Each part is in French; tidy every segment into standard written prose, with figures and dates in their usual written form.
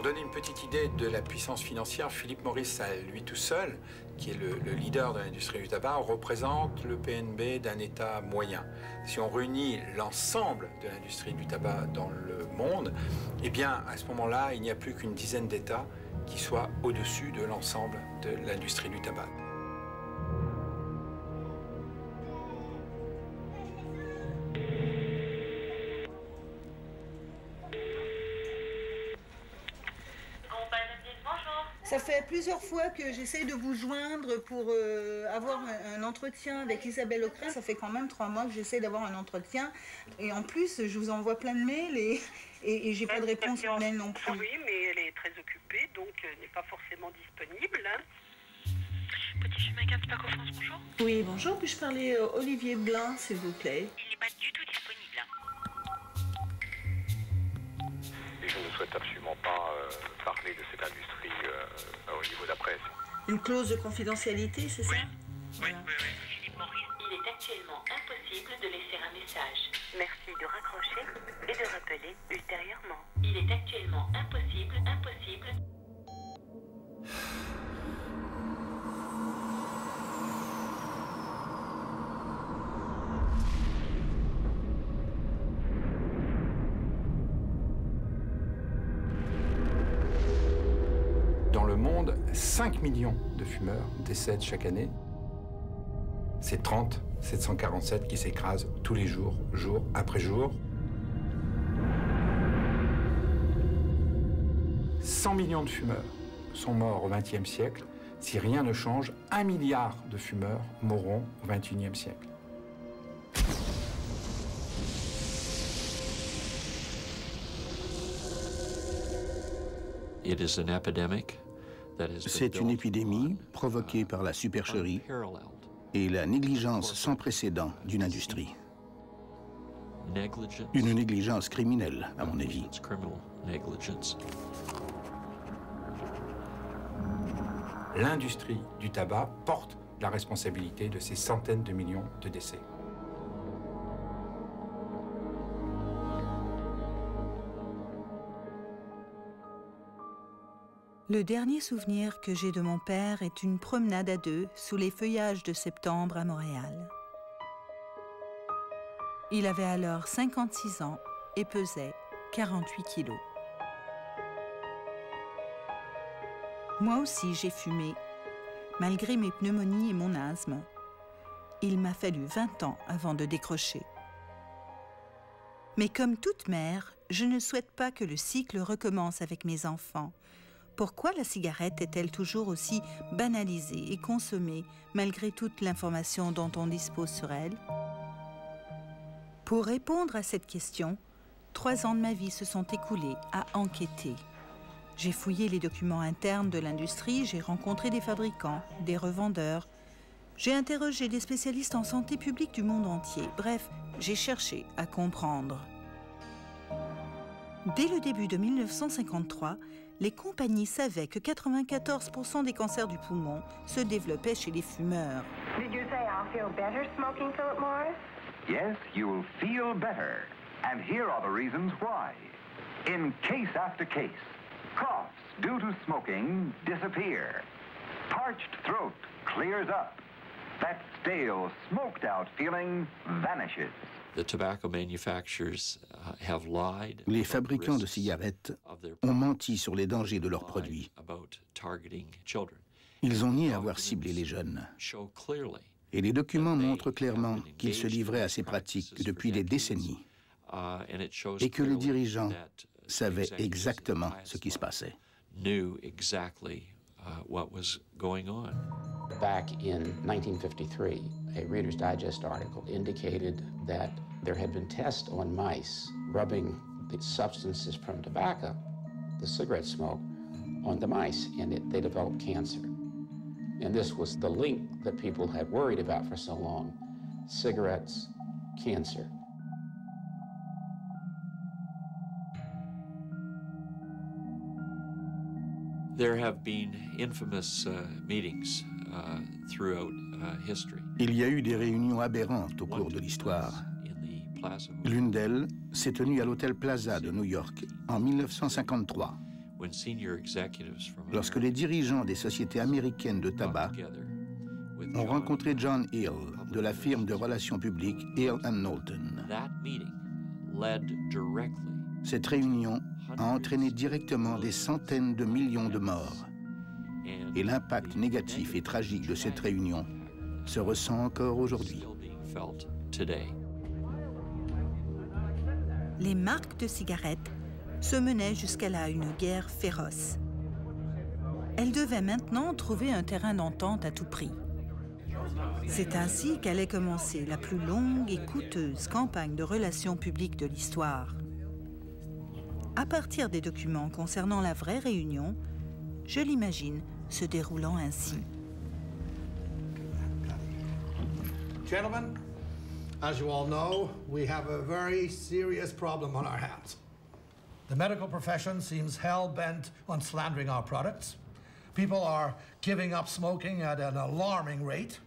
Pour donner une petite idée de la puissance financière, Philip Morris, à lui tout seul, qui est le leader de l'industrie du tabac, représente le PNB d'un État moyen. Si on réunit l'ensemble de l'industrie du tabac dans le monde, eh bien, à ce moment-là, il n'y a plus qu'une dizaine d'États qui soient au-dessus de l'ensemble de l'industrie du tabac. Ça fait plusieurs fois que j'essaye de vous joindre pour avoir un entretien avec Isabelle Ocrain. Ça fait quand même 3 mois que j'essaie d'avoir un entretien. Et en plus, je vous envoie plein de mails et j'ai pas de réponse en elle non plus. Oui, mais elle est très occupée, donc n'est pas forcément disponible. Petit chemin 4, Tobacco France, bonjour. Oui, bonjour. Puis-je parler Olivier Blin, s'il vous plaît? Il n'est pas du tout disponible. Et je ne souhaite absolument pas parler de cette industrie au niveau de la presse. Une clause de confidentialité, c'est ça? Oui. Philippe Morris, il est actuellement impossible de laisser un message. Merci de raccrocher et de rappeler ultérieurement. Il est actuellement impossible. Monde, 5 millions de fumeurs décèdent chaque année. C'est 30 747 qui s'écrasent tous les jours, jour après jour. 100 millions de fumeurs sont morts au XXe siècle. Si rien ne change, 1 milliard de fumeurs mourront au XXIe siècle. It is an epidemic. C'est une épidémie provoquée par la supercherie et la négligence sans précédent d'une industrie. Une négligence criminelle, à mon avis. L'industrie du tabac porte la responsabilité de ces centaines de millions de décès. Le dernier souvenir que j'ai de mon père est une promenade à deux sous les feuillages de septembre à Montréal. Il avait alors 56 ans et pesait 48 kilos. Moi aussi, j'ai fumé, malgré mes pneumonies et mon asthme. Il m'a fallu 20 ans avant de décrocher. Mais comme toute mère, je ne souhaite pas que le cycle recommence avec mes enfants. Pourquoi la cigarette est-elle toujours aussi banalisée et consommée, malgré toute l'information dont on dispose sur elle? Pour répondre à cette question, 3 ans de ma vie se sont écoulés à enquêter. J'ai fouillé les documents internes de l'industrie, j'ai rencontré des fabricants, des revendeurs. J'ai interrogé des spécialistes en santé publique du monde entier. Bref, j'ai cherché à comprendre. Dès le début de 1953, les compagnies savaient que 94% des cancers du poumon se développaient chez les fumeurs. Did you say I'll feel better smoking, Philip Morris? Yes, you'll feel better. And here are the reasons why. In case after case, coughs due to smoking disappear. Parched throat clears up. That stale, smoked-out feeling vanishes. Les fabricants de cigarettes ont menti sur les dangers de leurs produits. Ils ont nié avoir ciblé les jeunes. Et les documents montrent clairement qu'ils se livraient à ces pratiques depuis des décennies et que les dirigeants savaient exactement ce qui se passait. Back in 1953, a Reader's Digest article indicated that there had been tests on mice rubbing the substances from tobacco, the cigarette smoke, on the mice, and they developed cancer. And this was the link that people had worried about for so long, cigarettes, cancer. There have been infamous meetings throughout history. Il y a eu des réunions aberrantes au cours de l'histoire. L'une d'elles s'est tenue à l'hôtel Plaza de New York en 1953. Lorsque les dirigeants des sociétés américaines de tabac ont rencontré John Hill de la firme de relations publiques Hill & Knowlton. Cette réunion a entraîné directement des centaines de millions de morts. Et l'impact négatif et tragique de cette réunion se ressent encore aujourd'hui. Les marques de cigarettes se menaient jusqu'à là une guerre féroce. Elles devaient maintenant trouver un terrain d'entente à tout prix. C'est ainsi qu'allait commencer la plus longue et coûteuse campagne de relations publiques de l'histoire. À partir des documents concernant la vraie réunion, je l'imagine se déroulant ainsi. Gentlemen, as you all know, we have a very serious problem on our hands. The medical profession seems hell-bent on slandering our products. People are giving up smoking at an alarming rate.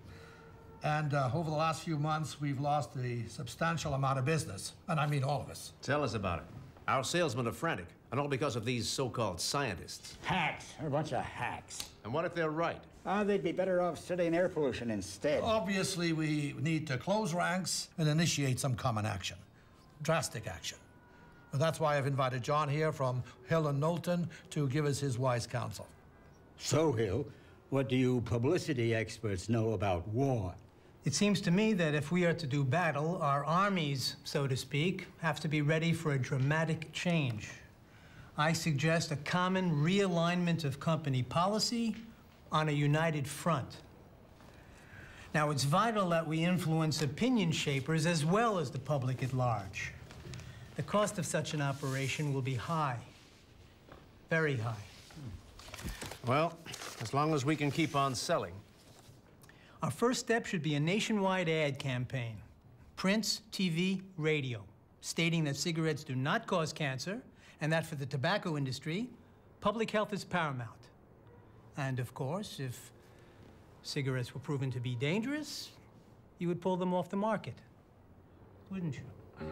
And over the last few months, we've lost a substantial amount of business. And I mean all of us. Tell us about it. Our salesmen are frantic, and all because of these so-called scientists. Hacks. They're a bunch of hacks. And what if they're right? They'd be better off studying air pollution instead. Obviously, we need to close ranks and initiate some common action. Drastic action. And that's why I've invited John here from Hill & Knowlton to give us his wise counsel. So, Hill, what do you publicity experts know about war? It seems to me that if we are to do battle, our armies, so to speak, have to be ready for a dramatic change. I suggest a common realignment of company policy on a united front. Now, it's vital that we influence opinion shapers as well as the public at large. The cost of such an operation will be high, very high. Well, as long as we can keep on selling. Our first step should be a nationwide ad campaign. Prints, TV, radio, stating that cigarettes do not cause cancer and that for the tobacco industry, public health is paramount. And of course, if cigarettes were proven to be dangerous, you would pull them off the market, wouldn't you?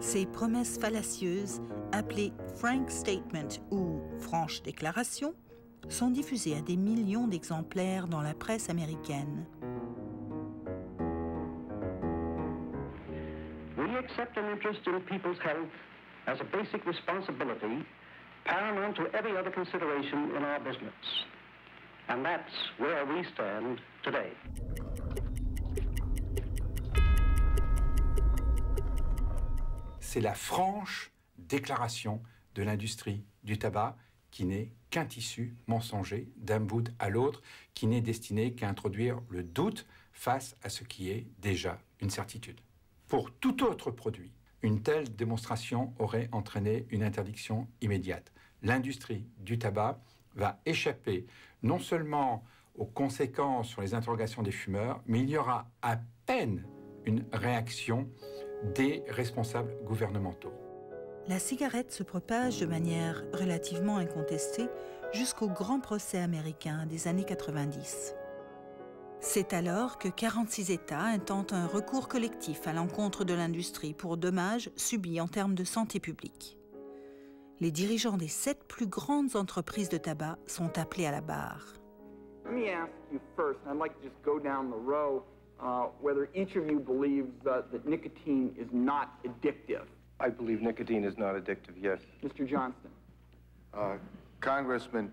Ces promesses fallacieuses, appelées Frank Statement ou Franche Déclaration, sont diffusées à des millions d'exemplaires dans la presse américaine. We accept an interest in people's health as a basic responsibility, paramount to every other consideration in our business. And that's where we stand today. C'est la franche déclaration de l'industrie du tabac qui n'est qu'un tissu mensonger d'un bout à l'autre, qui n'est destiné qu'à introduire le doute face à ce qui est déjà une certitude. Pour tout autre produit, une telle démonstration aurait entraîné une interdiction immédiate. L'industrie du tabac va échapper non seulement aux conséquences sur les interrogations des fumeurs, mais il y aura à peine une réaction des responsables gouvernementaux. La cigarette se propage de manière relativement incontestée jusqu'au grand procès américain des années 90. C'est alors que 46 États intentent un recours collectif à l'encontre de l'industrie pour dommages subis en termes de santé publique. Les dirigeants des 7 plus grandes entreprises de tabac sont appelés à la barre. Let me ask you first, and I'd like to just go down the row. Whether each of you believes that nicotine is not addictive. I believe nicotine is not addictive, yes. Mr. Johnston. Congressman,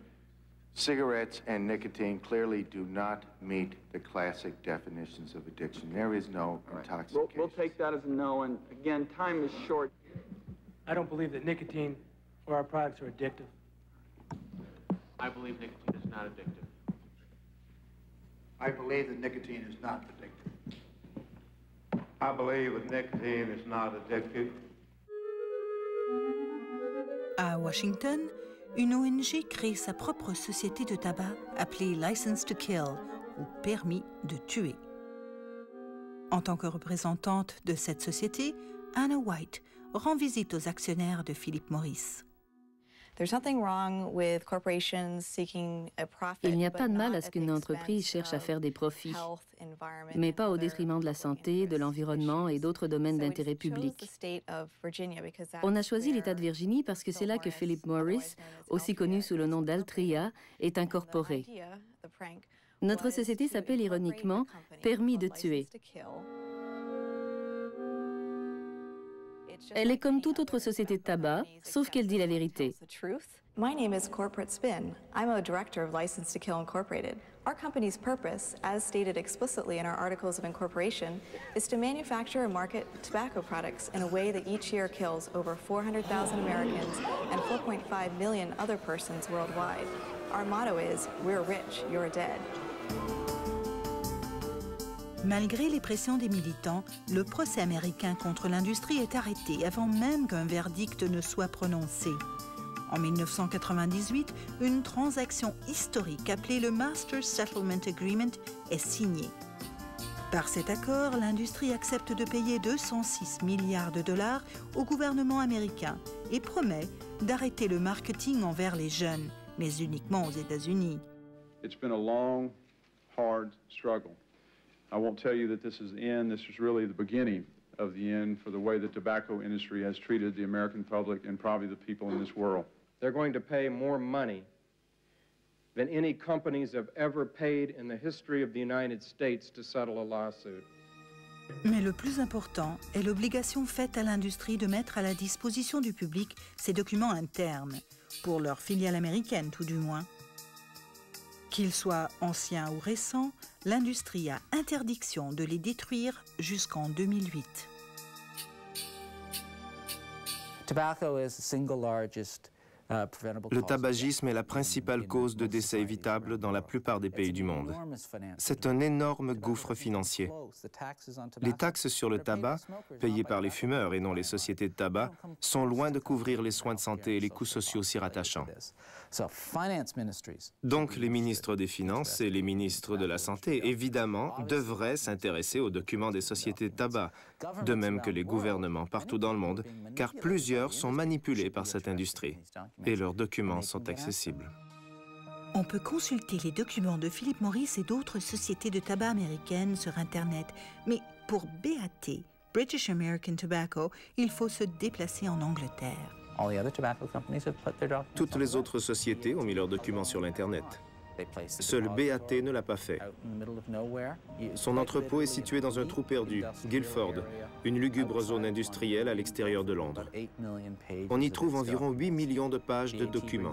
cigarettes and nicotine clearly do not meet the classic definitions of addiction. There is no intoxication. We'll take that as a no, and again, time is short. I don't believe that nicotine or our products are addictive. I believe nicotine is not addictive. I believe that nicotine is not addictive. I believe that nicotine is not addictive. À Washington, une ONG crée sa propre société de tabac appelée License to Kill, ou Permis de tuer. En tant que représentante de cette société, Anna White rend visite aux actionnaires de Philip Morris. Il n'y a pas de mal à ce qu'une entreprise cherche à faire des profits, mais pas au détriment de la santé, de l'environnement et d'autres domaines d'intérêt public. On a choisi l'État de Virginie parce que c'est là que Philip Morris, aussi connu sous le nom d'Altria, est incorporé. Notre société s'appelle ironiquement « Permis de tuer ». Elle est comme toute autre société de tabac, sauf qu'elle dit la vérité. My name is Corporate Spin. I'm a director of License to Kill Incorporated. Our company's purpose, as stated explicitly in our articles of incorporation, is to manufacture and market tobacco products in a way that each year kills over 400,000 Americans and 4.5 million other persons worldwide. Our motto is, we're rich, you're dead. Malgré les pressions des militants, le procès américain contre l'industrie est arrêté avant même qu'un verdict ne soit prononcé. En 1998, une transaction historique appelée le Master Settlement Agreement est signée. Par cet accord, l'industrie accepte de payer 206 milliards de dollars au gouvernement américain et promet d'arrêter le marketing envers les jeunes, mais uniquement aux États-Unis. It's been a long, hard struggle. I won't tell you that this is the end. This is really the beginning of the end for the way the tobacco industry has treated the American public and probably the people in this world. They're going to pay more money than any companies have ever paid in the history of the United States to settle a lawsuit. Mais le plus important est l'obligation faite à l'industrie de mettre à la disposition du public ces documents internes, pour leur filiale américaine tout du moins. Qu'ils soient anciens ou récents, l'industrie a interdiction de les détruire jusqu'en 2008. Le tabagisme est la principale cause de décès évitables dans la plupart des pays du monde. C'est un énorme gouffre financier. Les taxes sur le tabac, payées par les fumeurs et non les sociétés de tabac, sont loin de couvrir les soins de santé et les coûts sociaux s'y rattachant. Donc les ministres des Finances et les ministres de la Santé, évidemment, devraient s'intéresser aux documents des sociétés de tabac, de même que les gouvernements partout dans le monde, car plusieurs sont manipulés par cette industrie. Et leurs documents sont accessibles. On peut consulter les documents de Philip Morris et d'autres sociétés de tabac américaines sur Internet. Mais pour BAT, British American Tobacco, il faut se déplacer en Angleterre. Toutes les autres sociétés ont mis leurs documents sur l'Internet. Seul BAT ne l'a pas fait. Son entrepôt est situé dans un trou perdu, Guildford, une lugubre zone industrielle à l'extérieur de Londres. On y trouve environ 8 millions de pages de documents.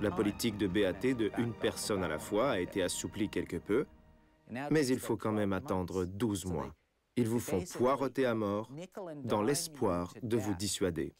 La politique de BAT de une personne à la fois a été assouplie quelque peu, mais il faut quand même attendre 12 mois. Ils vous font poireauter à mort dans l'espoir de vous dissuader.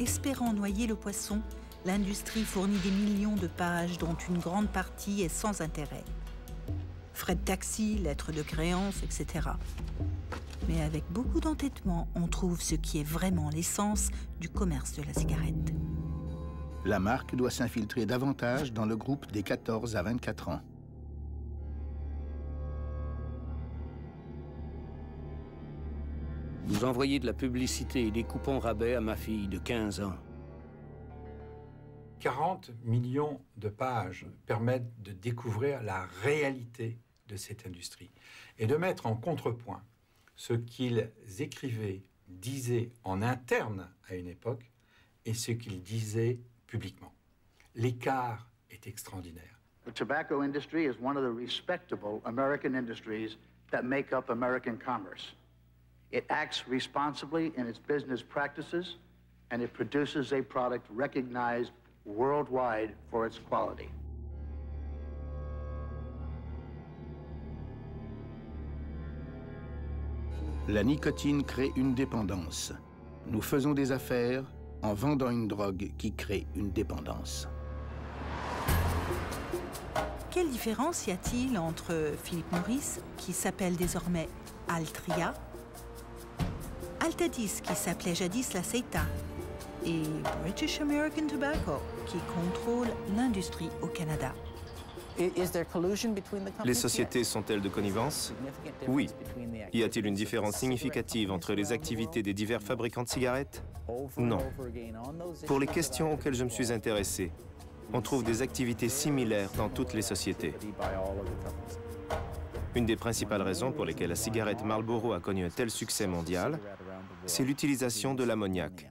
Espérant noyer le poisson, l'industrie fournit des millions de pages dont une grande partie est sans intérêt. Frais de taxi, lettres de créance, etc. Mais avec beaucoup d'entêtement, on trouve ce qui est vraiment l'essence du commerce de la cigarette. La marque doit s'infiltrer davantage dans le groupe des 14 à 24 ans. Vous envoyez de la publicité et des coupons rabais à ma fille de 15 ans. 40 millions de pages permettent de découvrir la réalité de cette industrie et de mettre en contrepoint ce qu'ils écrivaient, disaient en interne à une époque et ce qu'ils disaient publiquement. L'écart est extraordinaire. The tobacco industry is one of the respectable American industries that make up American commerce. It acts responsibly in its business practices, and it produces a product recognized worldwide for its quality. La nicotine crée une dépendance. Nous faisons des affaires en vendant une drogue qui crée une dépendance. Quelle différence y a-t-il entre Philip Morris, qui s'appelle désormais Altria, Altadis, qui s'appelait jadis la Seita, et British American Tobacco, qui contrôle l'industrie au Canada? Les sociétés sont-elles de connivence? Oui. Y a-t-il une différence significative entre les activités des divers fabricants de cigarettes? Non. Pour les questions auxquelles je me suis intéressé, on trouve des activités similaires dans toutes les sociétés. Une des principales raisons pour lesquelles la cigarette Marlboro a connu un tel succès mondial, c'est l'utilisation de l'ammoniac.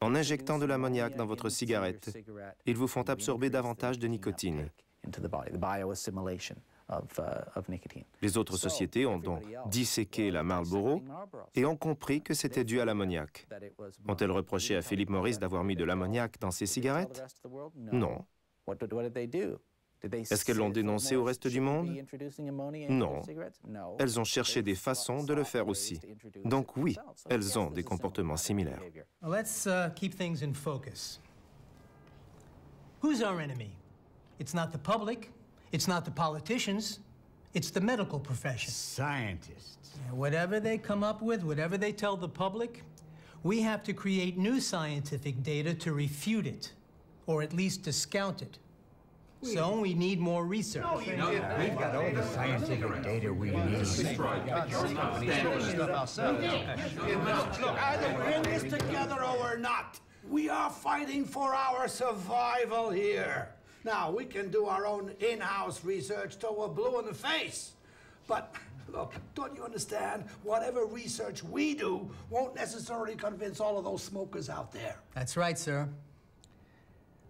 En injectant de l'ammoniac dans votre cigarette, ils vous font absorber davantage de nicotine. Les autres sociétés ont donc disséqué la Marlboro et ont compris que c'était dû à l'ammoniac. Ont-elles reproché à Philip Morris d'avoir mis de l'ammoniac dans ses cigarettes? Non. Est-ce qu'elles l'ont dénoncé au reste du monde? Non. Elles ont cherché des façons de le faire aussi. Donc oui, elles ont des comportements similaires. Let's keep things in focus. Who's our enemy? It's not the public, it's not the politicians, it's the medical profession. Scientists. Whatever they come up with, whatever they tell the public, we have to create new scientific data to refute it, or at least discount it. So we need more research. We've got all the scientific data we need. Look, either we're in this together or we're not. We are fighting for our survival here. Now, we can do our own in-house research till we're blue in the face. But, look, don't you understand? Whatever research we do won't necessarily convince all of those smokers out there. That's right, sir.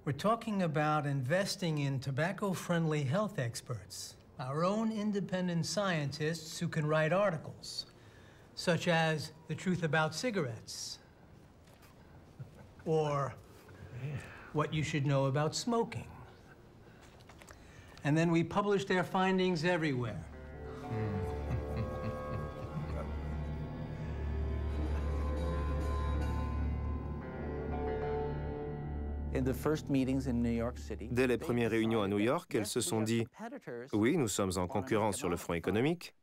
We're talking about investing in tobacco-friendly health experts, our own independent scientists who can write articles, such as The Truth About Cigarettes, or What You Should Know About Smoking. And then we publish their findings everywhere. Dès les premières réunions à New York, elles se sont dit « Oui, nous sommes en concurrence sur le front économique,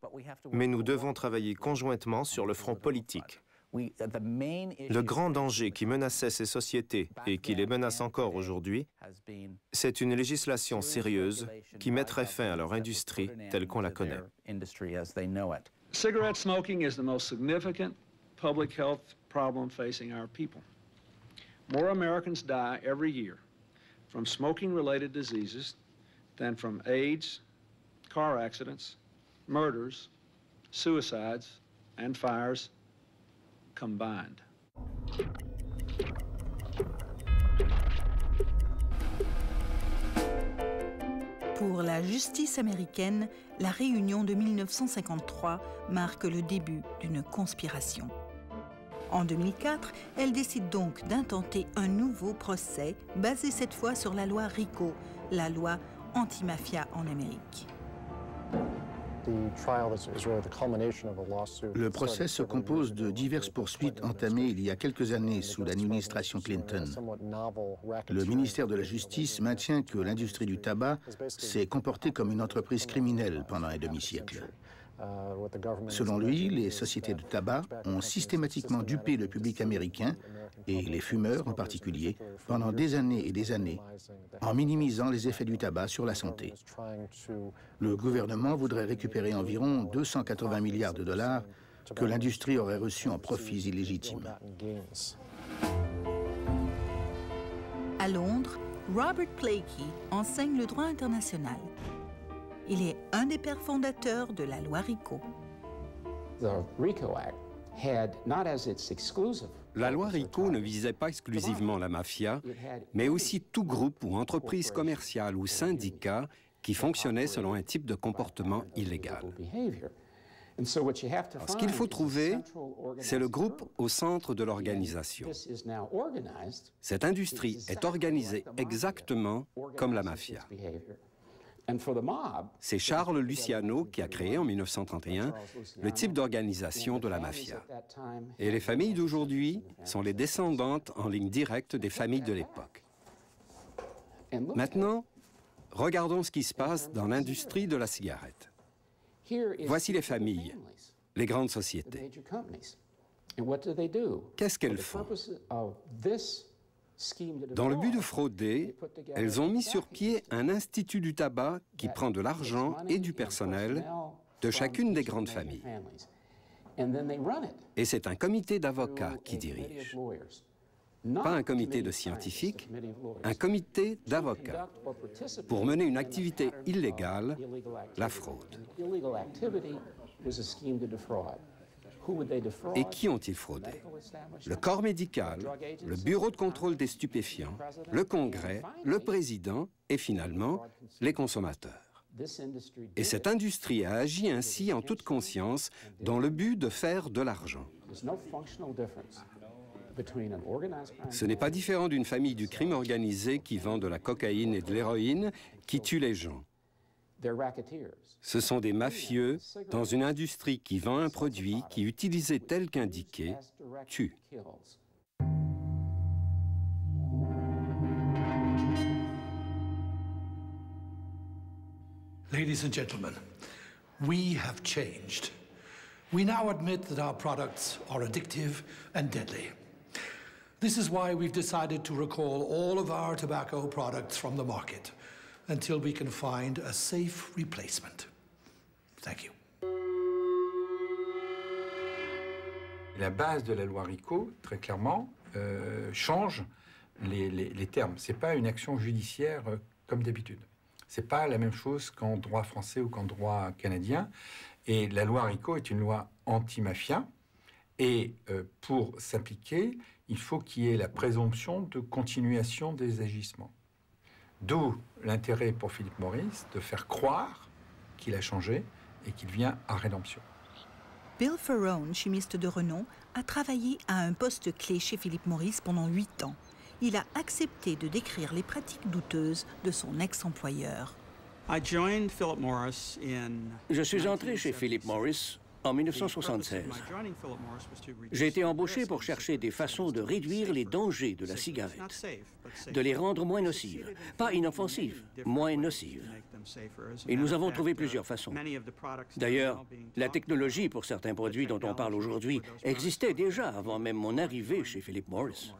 mais nous devons travailler conjointement sur le front politique. » Le grand danger qui menaçait ces sociétés et qui les menace encore aujourd'hui, c'est une législation sérieuse qui mettrait fin à leur industrie telle qu'on la connaît. Cigarette smoking is the most significant public health problem facing our people. More Americans die every year from smoking-related diseases than from AIDS, car accidents, murders, suicides, and fires combined. Pour la justice américaine, la réunion de 1953 marque le début d'une conspiration. En 2004, elle décide donc d'intenter un nouveau procès, basé cette fois sur la loi RICO, la loi antimafia en Amérique. Le procès se compose de diverses poursuites entamées il y a quelques années sous l'administration Clinton. Le ministère de la Justice maintient que l'industrie du tabac s'est comportée comme une entreprise criminelle pendant un demi-siècle. Selon lui, les sociétés de tabac ont systématiquement dupé le public américain, et les fumeurs en particulier, pendant des années et des années, en minimisant les effets du tabac sur la santé. Le gouvernement voudrait récupérer environ 280 milliards de dollars que l'industrie aurait reçus en profits illégitimes. À Londres, Robert Blakey enseigne le droit international. Il est un des pères fondateurs de la loi RICO. La loi RICO ne visait pas exclusivement la mafia, mais aussi tout groupe ou entreprise commerciale ou syndicat qui fonctionnait selon un type de comportement illégal. Alors, ce qu'il faut trouver, c'est le groupe au centre de l'organisation. Cette industrie est organisée exactement comme la mafia. C'est Charles Luciano qui a créé en 1931 le type d'organisation de la mafia. Et les familles d'aujourd'hui sont les descendantes en ligne directe des familles de l'époque. Maintenant, Regardons ce qui se passe dans l'industrie de la cigarette. Voici les familles, les grandes sociétés. Qu'est-ce qu'elles font? Dans le but de frauder, elles ont mis sur pied un institut du tabac qui prend de l'argent et du personnel de chacune des grandes familles. Et c'est un comité d'avocats qui dirige. Pas un comité de scientifiques, un comité d'avocats pour mener une activité illégale, la fraude. Et qui ont-ils fraudé? Le corps médical, le bureau de contrôle des stupéfiants, le Congrès, le président et finalement les consommateurs. Et cette industrie a agi ainsi en toute conscience dans le but de faire de l'argent. Ce n'est pas différent d'une famille du crime organisé qui vend de la cocaïne et de l'héroïne, qui tue les gens. Ce sont des mafieux dans une industrie qui vend un produit qui, utilisé tel qu'indiqué, tue. Ladies and gentlemen, we have changed. We now admit that our products are addictive and deadly. This is why we've decided to recall all of our tobacco products from the market until we can find a safe replacement. Thank you. La base de la loi RICO, très clairement, change les termes. Ce n'est pas une action judiciaire comme d'habitude. Ce n'est pas la même chose qu'en droit français ou qu'en droit canadien. Et la loi RICO est une loi anti-mafia. Et pour s'appliquer, il faut qu'il y ait la présomption de continuation des agissements. D'où l'intérêt pour Philip Morris de faire croire qu'il a changé et qu'il vient à rédemption. Bill Farone, chimiste de renom, a travaillé à un poste clé chez Philip Morris pendant 8 ans. Il a accepté de décrire les pratiques douteuses de son ex-employeur. Je suis entré chez Philip Morris en 1976. J'ai été embauché pour chercher des façons de réduire les dangers de la cigarette, de les rendre moins nocives, pas inoffensives, moins nocives. Et nous avons trouvé plusieurs façons. D'ailleurs, la technologie pour certains produits dont on parle aujourd'hui existait déjà avant même mon arrivée chez Philip Morris.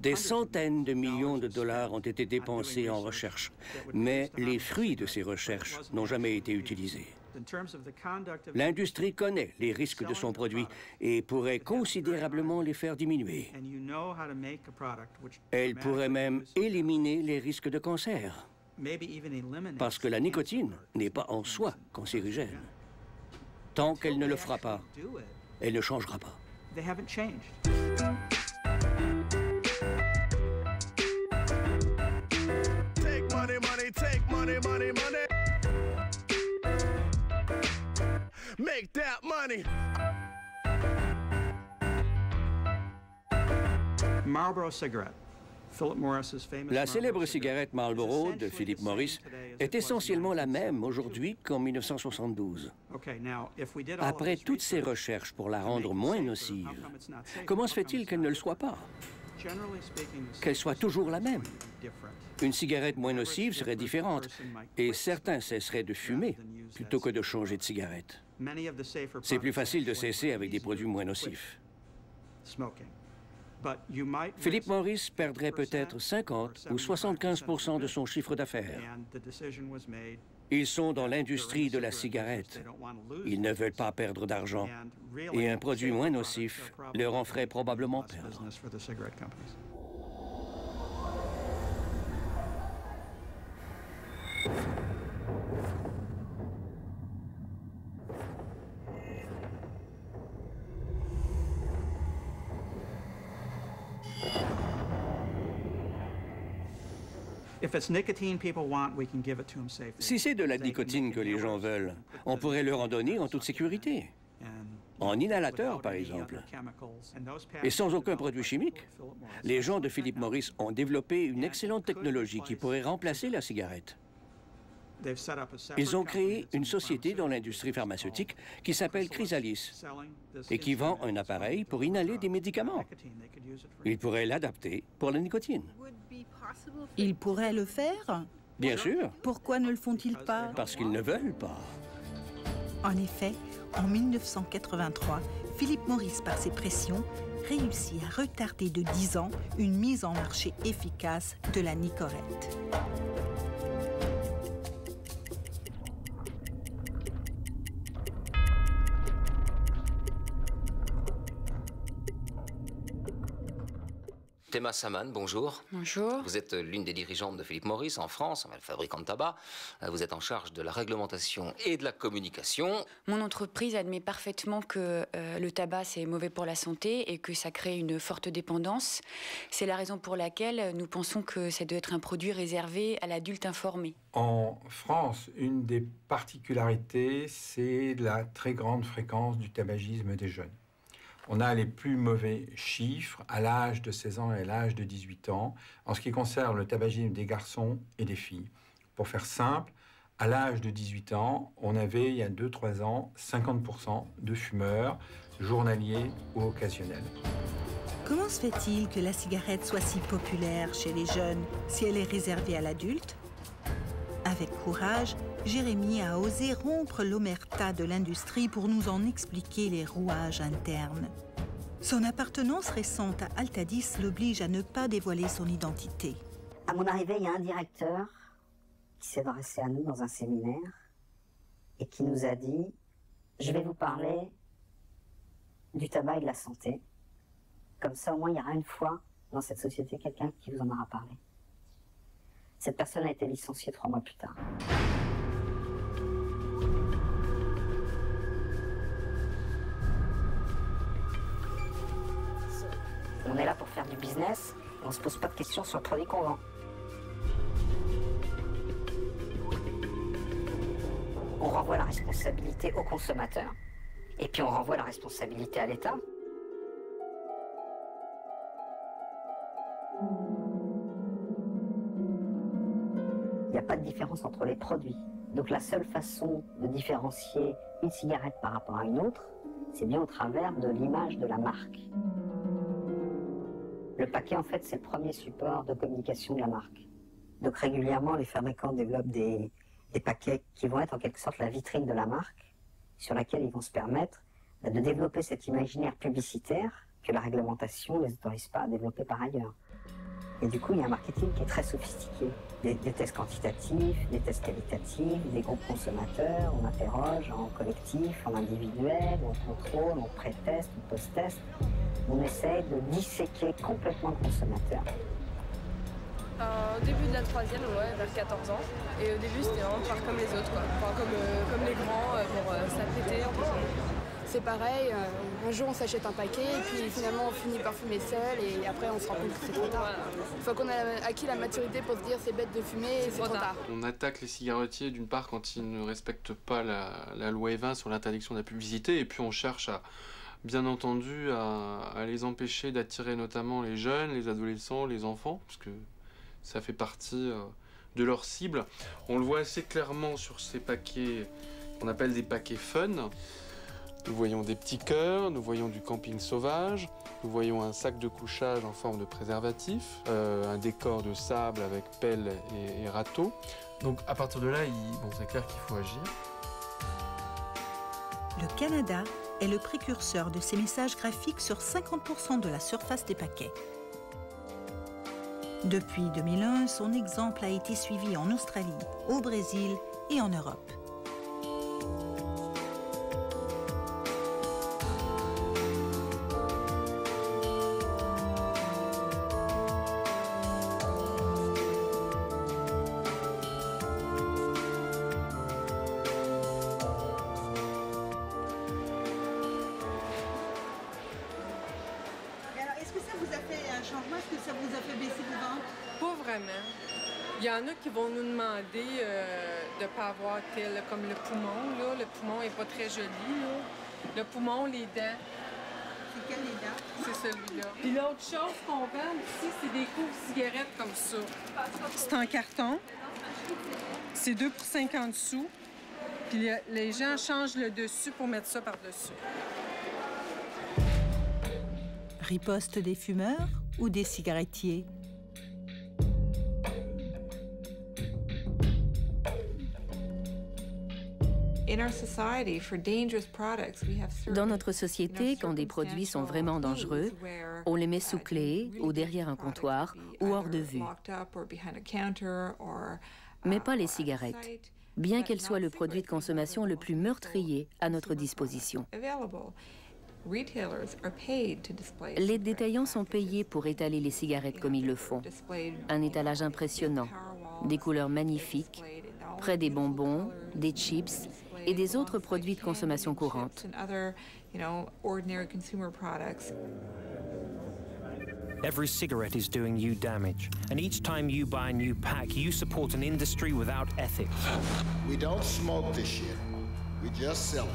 Des centaines de millions de dollars ont été dépensés en recherche, mais les fruits de ces recherches n'ont jamais été utilisés. L'industrie connaît les risques de son produit et pourrait considérablement les faire diminuer. Elle pourrait même éliminer les risques de cancer, parce que la nicotine n'est pas en soi cancérigène. Tant qu'elle ne le fera pas, elle ne changera pas. Make that money. Marlboro cigarette. La célèbre cigarette Marlboro de Philip Morris est essentiellement la même aujourd'hui qu'en 1972. Après toutes ces recherches pour la rendre moins nocive, comment se fait-il qu'elle ne le soit pas? Qu'elle soit toujours la même. Une cigarette moins nocive serait différente et certains cesseraient de fumer plutôt que de changer de cigarette. C'est plus facile de cesser avec des produits moins nocifs. Philip Morris perdrait peut-être 50 ou 75% de son chiffre d'affaires. Ils sont dans l'industrie de la cigarette. Ils ne veulent pas perdre d'argent. Et un produit moins nocif leur en ferait probablement perdre. Si c'est de la nicotine que les gens veulent, on pourrait leur en donner en toute sécurité. En inhalateur, par exemple. Et sans aucun produit chimique. Les gens de Philip Morris ont développé une excellente technologie qui pourrait remplacer la cigarette. Ils ont créé une société dans l'industrie pharmaceutique qui s'appelle Chrysalis et qui vend un appareil pour inhaler des médicaments. Ils pourraient l'adapter pour la nicotine. Ils pourraient le faire? Bien sûr. Pourquoi ne le font-ils pas? Parce qu'ils ne veulent pas. En effet, en 1983, Philip Morris, par ses pressions, réussit à retarder de 10 ans une mise en marché efficace de la Nicorette. Théma Saman, bonjour. Bonjour. Vous êtes l'une des dirigeantes de Philip Morris en France, le fabricant de tabac. Vous êtes en charge de la réglementation et de la communication. Mon entreprise admet parfaitement que le tabac, c'est mauvais pour la santé et que ça crée une forte dépendance. C'est la raison pour laquelle nous pensons que ça doit être un produit réservé à l'adulte informé. En France, une des particularités, c'est la très grande fréquence du tabagisme des jeunes. On a les plus mauvais chiffres à l'âge de 16 ans et à l'âge de 18 ans en ce qui concerne le tabagisme des garçons et des filles. Pour faire simple, à l'âge de 18 ans, on avait, il y a 2-3 ans, 50% de fumeurs, journaliers ou occasionnels. Comment se fait-il que la cigarette soit si populaire chez les jeunes si elle est réservée à l'adulte? Avec courage, Jérémy a osé rompre l'omerta de l'industrie pour nous en expliquer les rouages internes. Son appartenance récente à Altadis l'oblige à ne pas dévoiler son identité. À mon arrivée, il y a un directeur qui s'est adressé à nous dans un séminaire et qui nous a dit « Je vais vous parler du tabac et de la santé. Comme ça, au moins, il y aura une fois dans cette société quelqu'un qui vous en aura parlé. » Cette personne a été licenciée 3 mois plus tard. On est là pour faire du business, on ne se pose pas de questions sur le produit qu'on vend. On renvoie la responsabilité au consommateur, et puis on renvoie la responsabilité à l'État. Il n'y a pas de différence entre les produits. Donc la seule façon de différencier une cigarette par rapport à une autre, c'est bien au travers de l'image de la marque. Le paquet, en fait, c'est le premier support de communication de la marque. Donc régulièrement, les fabricants développent des paquets qui vont être en quelque sorte la vitrine de la marque, sur laquelle ils vont se permettre de développer cet imaginaire publicitaire que la réglementation ne les autorise pas à développer par ailleurs. Et du coup, il y a un marketing qui est très sophistiqué. Des tests quantitatifs, des tests qualitatifs, des groupes consommateurs, on interroge en collectif, en individuel, on contrôle, on pré-teste, on post-teste. On essaye de disséquer complètement le consommateur. Au début de la troisième, ouais, vers 14 ans. Et au début, c'était vraiment faire comme les autres, quoi. Enfin, comme les grands, pour s'apprêter. C'est pareil, un jour on s'achète un paquet et puis finalement on finit par fumer seul et après on se rend compte que c'est trop tard. Une fois qu'on a acquis la maturité pour se dire c'est bête de fumer, c'est trop tard. On attaque les cigarettiers d'une part quand ils ne respectent pas la loi E20 sur l'interdiction de la publicité et puis on cherche à, bien entendu, à les empêcher d'attirer notamment les jeunes, les adolescents, les enfants, parce que ça fait partie de leur cible. On le voit assez clairement sur ces paquets qu'on appelle des paquets fun. Nous voyons des petits cœurs, nous voyons du camping sauvage, nous voyons un sac de couchage en forme de préservatif, un décor de sable avec pelle et râteau. Donc à partir de là, bon, c'est clair qu'il faut agir. Le Canada est le précurseur de ces messages graphiques sur 50% de la surface des paquets. Depuis 2001, son exemple a été suivi en Australie, au Brésil et en Europe. Qui vont nous demander de ne pas avoir tel, comme le poumon, là. Le poumon n'est pas très joli, là. Le poumon, les dents. C'est quel les dents? C'est celui-là. Puis l'autre chose qu'on vend ici, c'est des coups de cigarettes comme ça. C'est en carton. C'est 2 pour 50 sous. Puis les gens changent le dessus pour mettre ça par-dessus. Riposte des fumeurs ou des cigarettiers? Dans notre société, quand des produits sont vraiment dangereux, on les met sous clé, ou derrière un comptoir, ou hors de vue. Mais pas les cigarettes, bien qu'elles soient le produit de consommation le plus meurtrier à notre disposition. Les détaillants sont payés pour étaler les cigarettes comme ils le font. Un étalage impressionnant, des couleurs magnifiques, près des bonbons, des chips et des autres produits de consommation courante. Every cigarette is doing you damage, and each time you buy a new pack, you support an industry without ethics. We don't smoke this shit. We just sell it.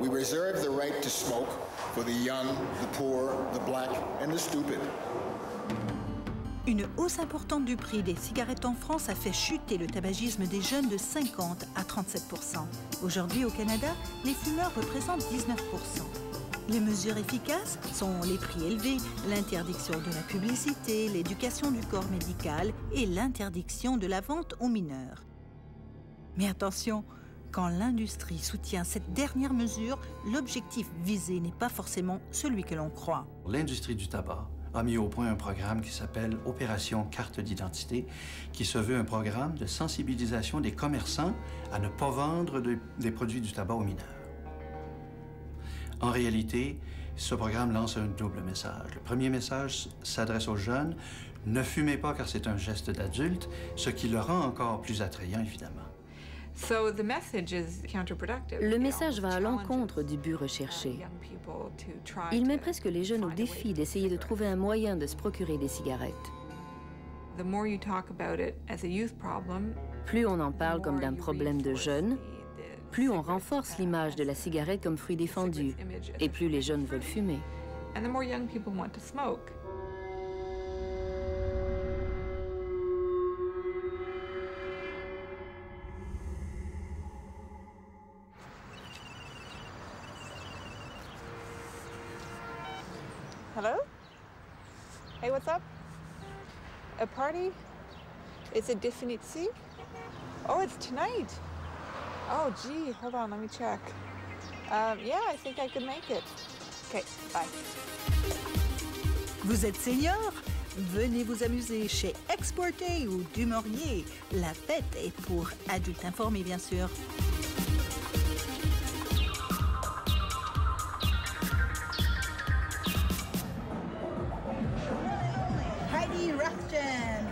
We reserve the right to smoke for the young, the poor, the black, and the stupid. Une hausse importante du prix des cigarettes en France a fait chuter le tabagisme des jeunes de 50 à 37%. Aujourd'hui, au Canada, les fumeurs représentent 19%. Les mesures efficaces sont les prix élevés, l'interdiction de la publicité, l'éducation du corps médical et l'interdiction de la vente aux mineurs. Mais attention, quand l'industrie soutient cette dernière mesure, l'objectif visé n'est pas forcément celui que l'on croit. L'industrie du tabac a mis au point un programme qui s'appelle Opération Carte d'identité, qui se veut un programme de sensibilisation des commerçants à ne pas vendre des produits du tabac aux mineurs. En réalité, ce programme lance un double message. Le premier message s'adresse aux jeunes, ne fumez pas car c'est un geste d'adulte, ce qui le rend encore plus attrayant, évidemment. Le message va à l'encontre du but recherché. Il met presque les jeunes au défi d'essayer de trouver un moyen de se procurer des cigarettes. Plus on en parle comme d'un problème de jeunes, plus on renforce l'image de la cigarette comme fruit défendu, et plus les jeunes veulent fumer. Hello? Hey, what's up? A party? Is it Definitely? Oh, it's tonight. Oh, gee, hold on, let me check. Yeah, I think I could make it. Okay, bye. Vous êtes senior? Venez vous amuser chez Exporté ou Dumouriez. La fête est pour adultes informés, bien sûr. Heidi Rushton.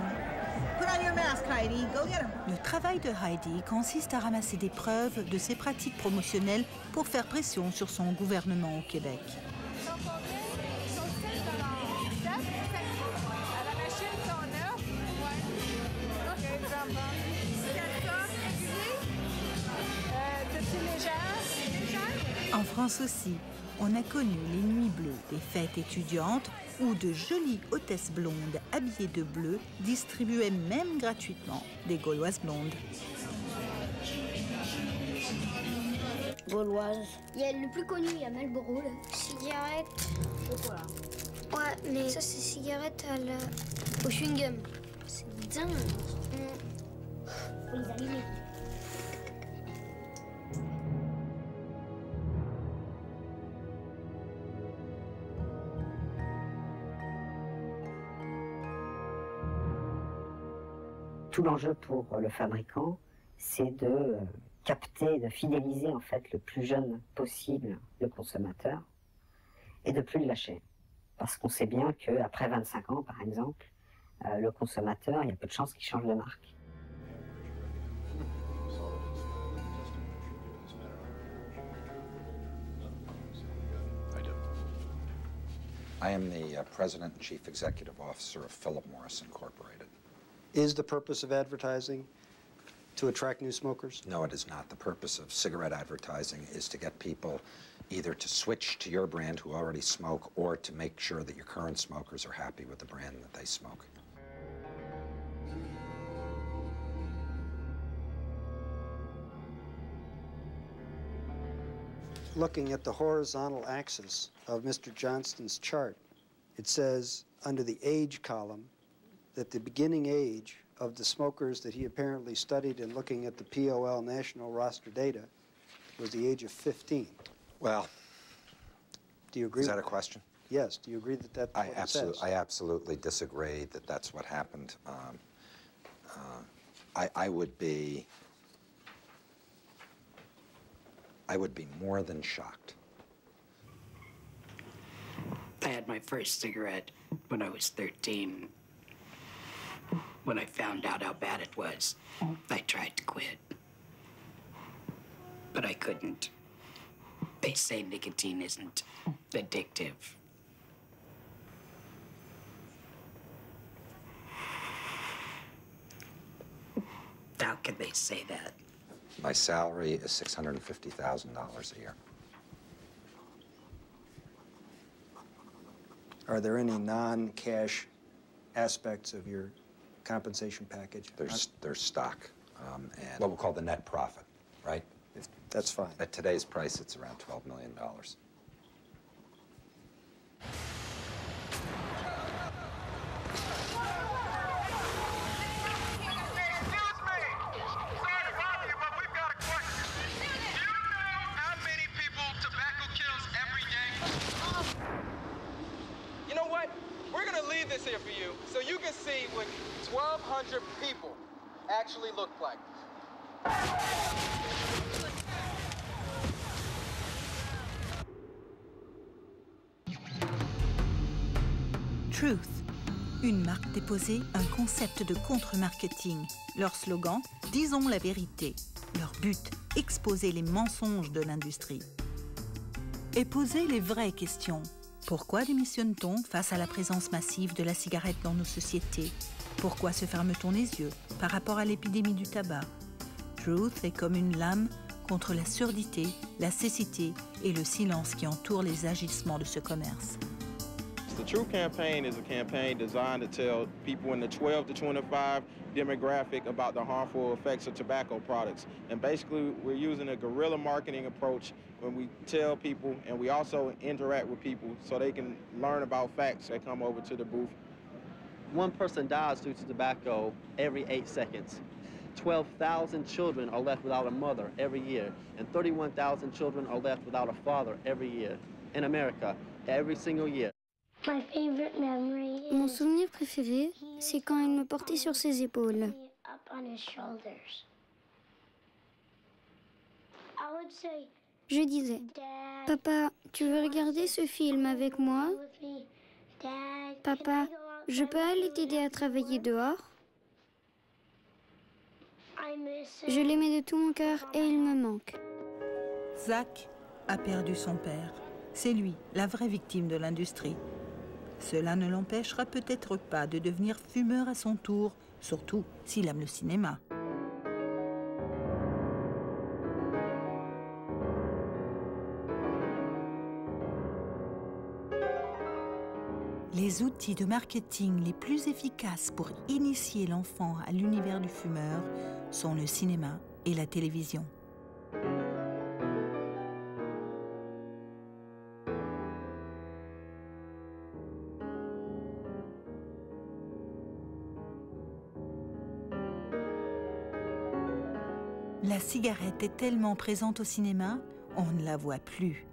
Put on your mask, Heidi. Go get him. Le travail de Heidi consiste à ramasser des preuves de ses pratiques promotionnelles pour faire pression sur son gouvernement au Québec. En France aussi, on a connu les nuits bleues des fêtes étudiantes où de jolies hôtesses blondes habillées de bleu distribuaient même gratuitement des gauloises blondes. Gauloises. Il y a le plus connu, il y a Marlboro. Cigarette. Chocolat. Ouais, mais ça, c'est cigarette à la... au chewing-gum. C'est dingue. Faut les allumer. Tout l'enjeu pour le fabricant, c'est de capter, de fidéliser en fait le plus jeune possible le consommateur et de ne plus le lâcher. Parce qu'on sait bien qu'après 25 ans, par exemple, le consommateur, il y a peu de chances qu'il change de marque. I am the President and Chief Executive Officer of Philip Morris Incorporated. Is the purpose of advertising to attract new smokers? No, it is not. The purpose of cigarette advertising is to get people either to switch to your brand who already smoke or to make sure that your current smokers are happy with the brand that they smoke. Looking at the horizontal axis of Mr. Johnston's chart, it says under the age column that the beginning age of the smokers that he apparently studied in looking at the POL national roster data was the age of 15. Well, do you agree? Is that a question? Yes. Do you agree that that's what it says? I absolutely disagree that that's what happened. I would be more than shocked. I had my first cigarette when I was 13. When I found out how bad it was, I tried to quit. But I couldn't. They say nicotine isn't addictive. How can they say that? My salary is $650,000 a year. Are there any non-cash aspects of your compensation package? There's stock, and what we'll call the net profit, right? That's fine. At today's price, it's around $12 million. Truth, une marque déposée, un concept de contre-marketing. Leur slogan, disons la vérité. Leur but, exposer les mensonges de l'industrie. Et poser les vraies questions. Pourquoi démissionne-t-on face à la présence massive de la cigarette dans nos sociétés? Pourquoi se ferme-t-on les yeux par rapport à l'épidémie du tabac? Truth est comme une lame contre la surdité, la cécité et le silence qui entoure les agissements de ce commerce. The Truth campaign is a campaign designed to tell people in the 12 to 25 demographic about the harmful effects of tobacco products. And basically, we're using a guerrilla marketing approach when we tell people, and we also interact with people so they can learn about facts that come over to the booth. One person dies due to tobacco every 8 seconds. 12,000 children are left without a mother every year, and 31,000 children are left without a father every year in America, every single year. Mon souvenir préféré, c'est quand il me portait sur ses épaules. Je disais, « Papa, tu veux regarder ce film avec moi? Papa, je peux aller t'aider à travailler dehors? » Je l'aimais de tout mon cœur et il me manque. Zach a perdu son père. C'est lui, la vraie victime de l'industrie. Cela ne l'empêchera peut-être pas de devenir fumeur à son tour, surtout s'il aime le cinéma. Les outils de marketing les plus efficaces pour initier l'enfant à l'univers du fumeur sont le cinéma et la télévision. La cigarette est tellement présente au cinéma, on ne la voit plus.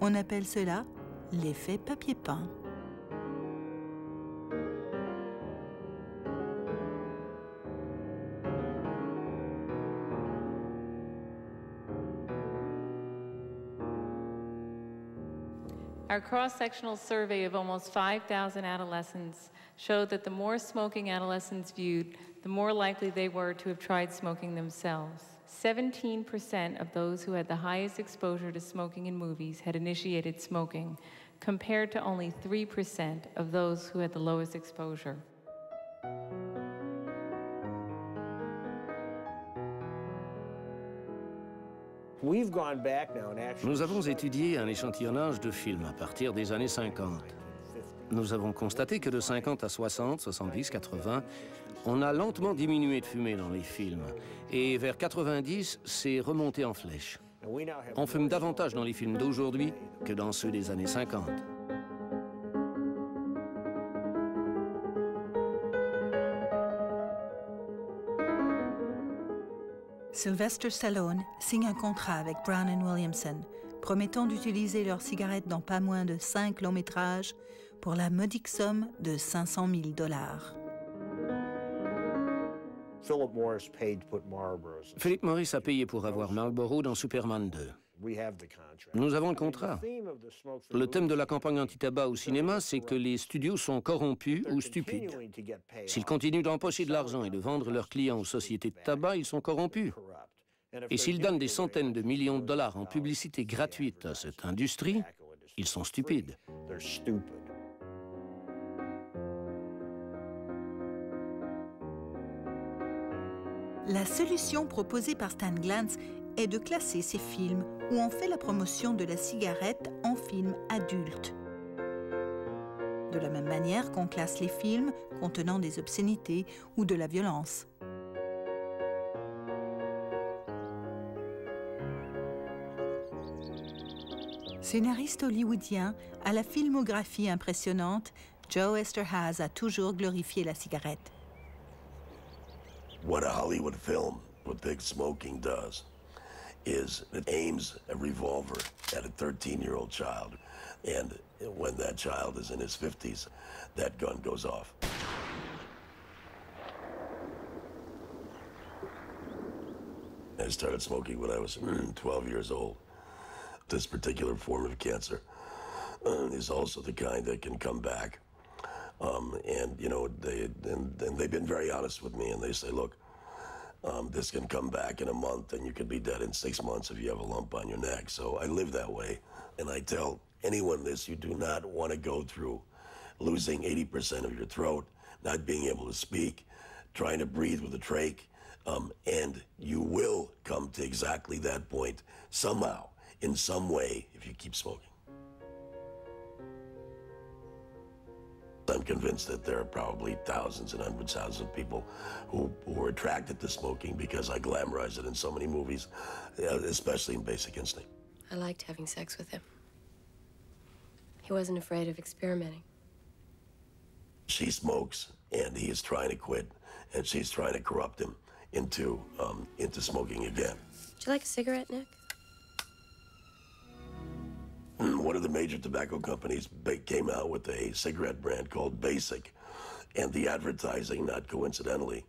On appelle cela l'effet papier peint. Our cross-sectional survey of almost 5,000 adolescents showed that the more smoking adolescents viewed, the more likely they were to have tried smoking themselves. 17% of those who had the highest exposure to smoking in movies had initiated smoking, compared to only 3% of those who had the lowest exposure. Nous avons étudié un échantillonnage de films à partir des années 50. Nous avons constaté que de 50 à 60, 70, 80, on a lentement diminué de fumer dans les films. Et vers 90, c'est remonté en flèche. On fume davantage dans les films d'aujourd'hui que dans ceux des années 50. Sylvester Stallone signe un contrat avec Brown & Williamson, promettant d'utiliser leurs cigarettes dans pas moins de 5 longs métrages pour la modique somme de $500 000. Philip Morris a payé pour avoir Marlboro dans Superman 2. Nous avons le contrat. Le thème de la campagne anti-tabac au cinéma, c'est que les studios sont corrompus ou stupides. S'ils continuent d'empocher de l'argent et de vendre leurs clients aux sociétés de tabac, ils sont corrompus. Et s'ils donnent des centaines de millions de dollars en publicité gratuite à cette industrie, ils sont stupides. La solution proposée par Stan Glantz est de classer ces films où on fait la promotion de la cigarette en films adultes. De la même manière qu'on classe les films contenant des obscénités ou de la violence. Scénariste hollywoodien à la filmographie impressionnante, Joe Esterhaz a toujours glorifié la cigarette. What a Hollywood film, what big smoking does, is it aims a revolver at a 13-year-old child, and when that child is in his 50s, that gun goes off. I started smoking when I was 12 years old. This particular form of cancer is also the kind that can come back. And you know, they've been very honest with me, and they say, look, this can come back in a month, and you could be dead in 6 months if you have a lump on your neck. So I live that way, and I tell anyone this: you do not want to go through losing 80% of your throat, not being able to speak, trying to breathe with a trach, and you will come to exactly that point somehow, in some way, if you keep smoking. I'm convinced that there are probably thousands and hundreds of thousands of people who were attracted to smoking because I glamorized it in so many movies, especially in Basic Instinct. I liked having sex with him. He wasn't afraid of experimenting. She smokes, and he is trying to quit, and she's trying to corrupt him into smoking again. Would you like a cigarette, Nick? One of the major tobacco companies came out with a cigarette brand called Basic, and the advertising, not coincidentally,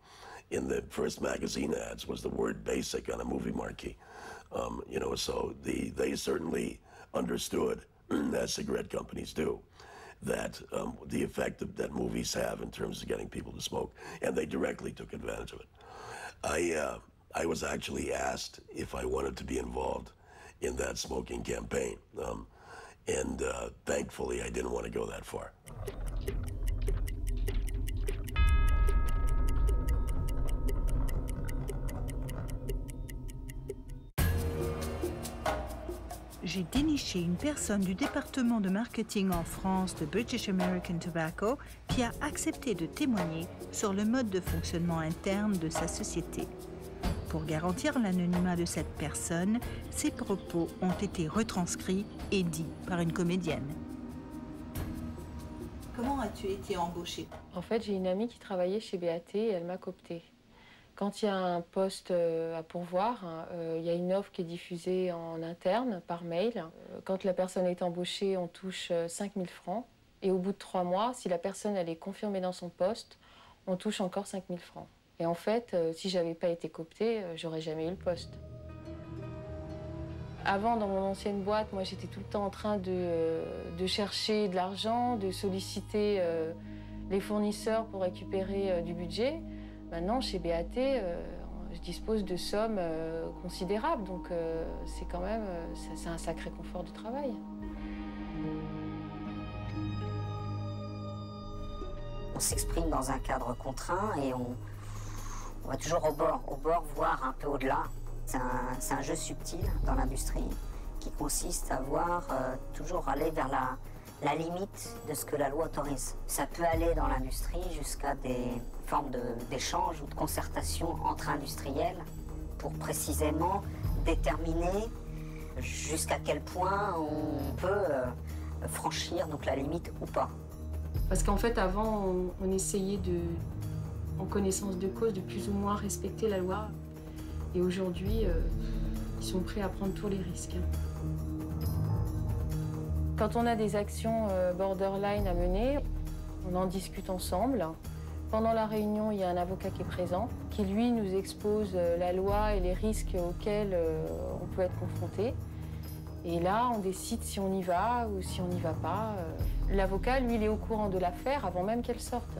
in the first magazine ads was the word Basic on a movie marquee. You know, so they certainly understood, as cigarette companies do, that the effect that movies have in terms of getting people to smoke, and they directly took advantage of it. I was actually asked if I wanted to be involved in that smoking campaign. And thankfully, I didn't want to go that far. J'ai déniché une personne du département de marketing en France de British American Tobacco qui a accepté de témoigner sur le mode de fonctionnement interne de sa société. Pour garantir l'anonymat de cette personne, ses propos ont été retranscrits et dits par une comédienne. Comment as-tu été embauchée? En fait, j'ai une amie qui travaillait chez BAT et elle m'a cooptée. Quand il y a un poste à pourvoir, il y a une offre qui est diffusée en interne, par mail. Quand la personne est embauchée, on touche 5 000 francs. Et au bout de 3 mois, si la personne elle est confirmée dans son poste, on touche encore 5 000 francs. Et en fait, si j'avais pas été cooptée, j'aurais jamais eu le poste. Avant, dans mon ancienne boîte, moi j'étais tout le temps en train de chercher de l'argent, de solliciter les fournisseurs pour récupérer du budget. Maintenant, chez BAT, je dispose de sommes considérables, donc c'est quand même c'est un sacré confort de travail. On s'exprime dans un cadre contraint et on va toujours au bord, voire un peu au-delà. C'est un jeu subtil dans l'industrie qui consiste à voir toujours aller vers la limite de ce que la loi autorise. Ça peut aller dans l'industrie jusqu'à des formes d'échanges ou de concertation entre industriels pour précisément déterminer jusqu'à quel point on peut franchir donc la limite ou pas. Parce qu'en fait, avant, on essayait en connaissance de cause, de plus ou moins respecter la loi. Et aujourd'hui, ils sont prêts à prendre tous les risques. Quand on a des actions borderline à mener, on en discute ensemble. Pendant la réunion, il y a un avocat qui est présent, qui lui nous expose la loi et les risques auxquels on peut être confronté. Et là, on décide si on y va ou si on n'y va pas. L'avocat, lui, il est au courant de l'affaire avant même qu'elle sorte.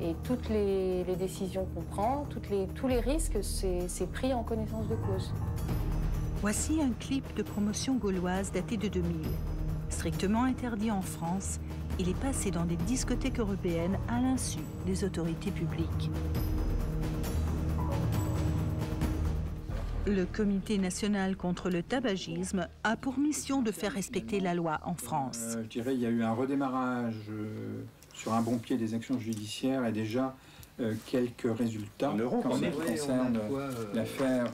Et toutes les décisions qu'on prend, tous les risques, c'est pris en connaissance de cause. Voici un clip de promotion gauloise daté de 2000. Strictement interdit en France, il est passé dans des discothèques européennes à l'insu des autorités publiques. Le Comité national contre le tabagisme a pour mission de faire respecter la loi en France. Je dirais qu'il y a eu un redémarrage sur un bon pied des actions judiciaires et déjà quelques résultats quand ça concerne l'affaire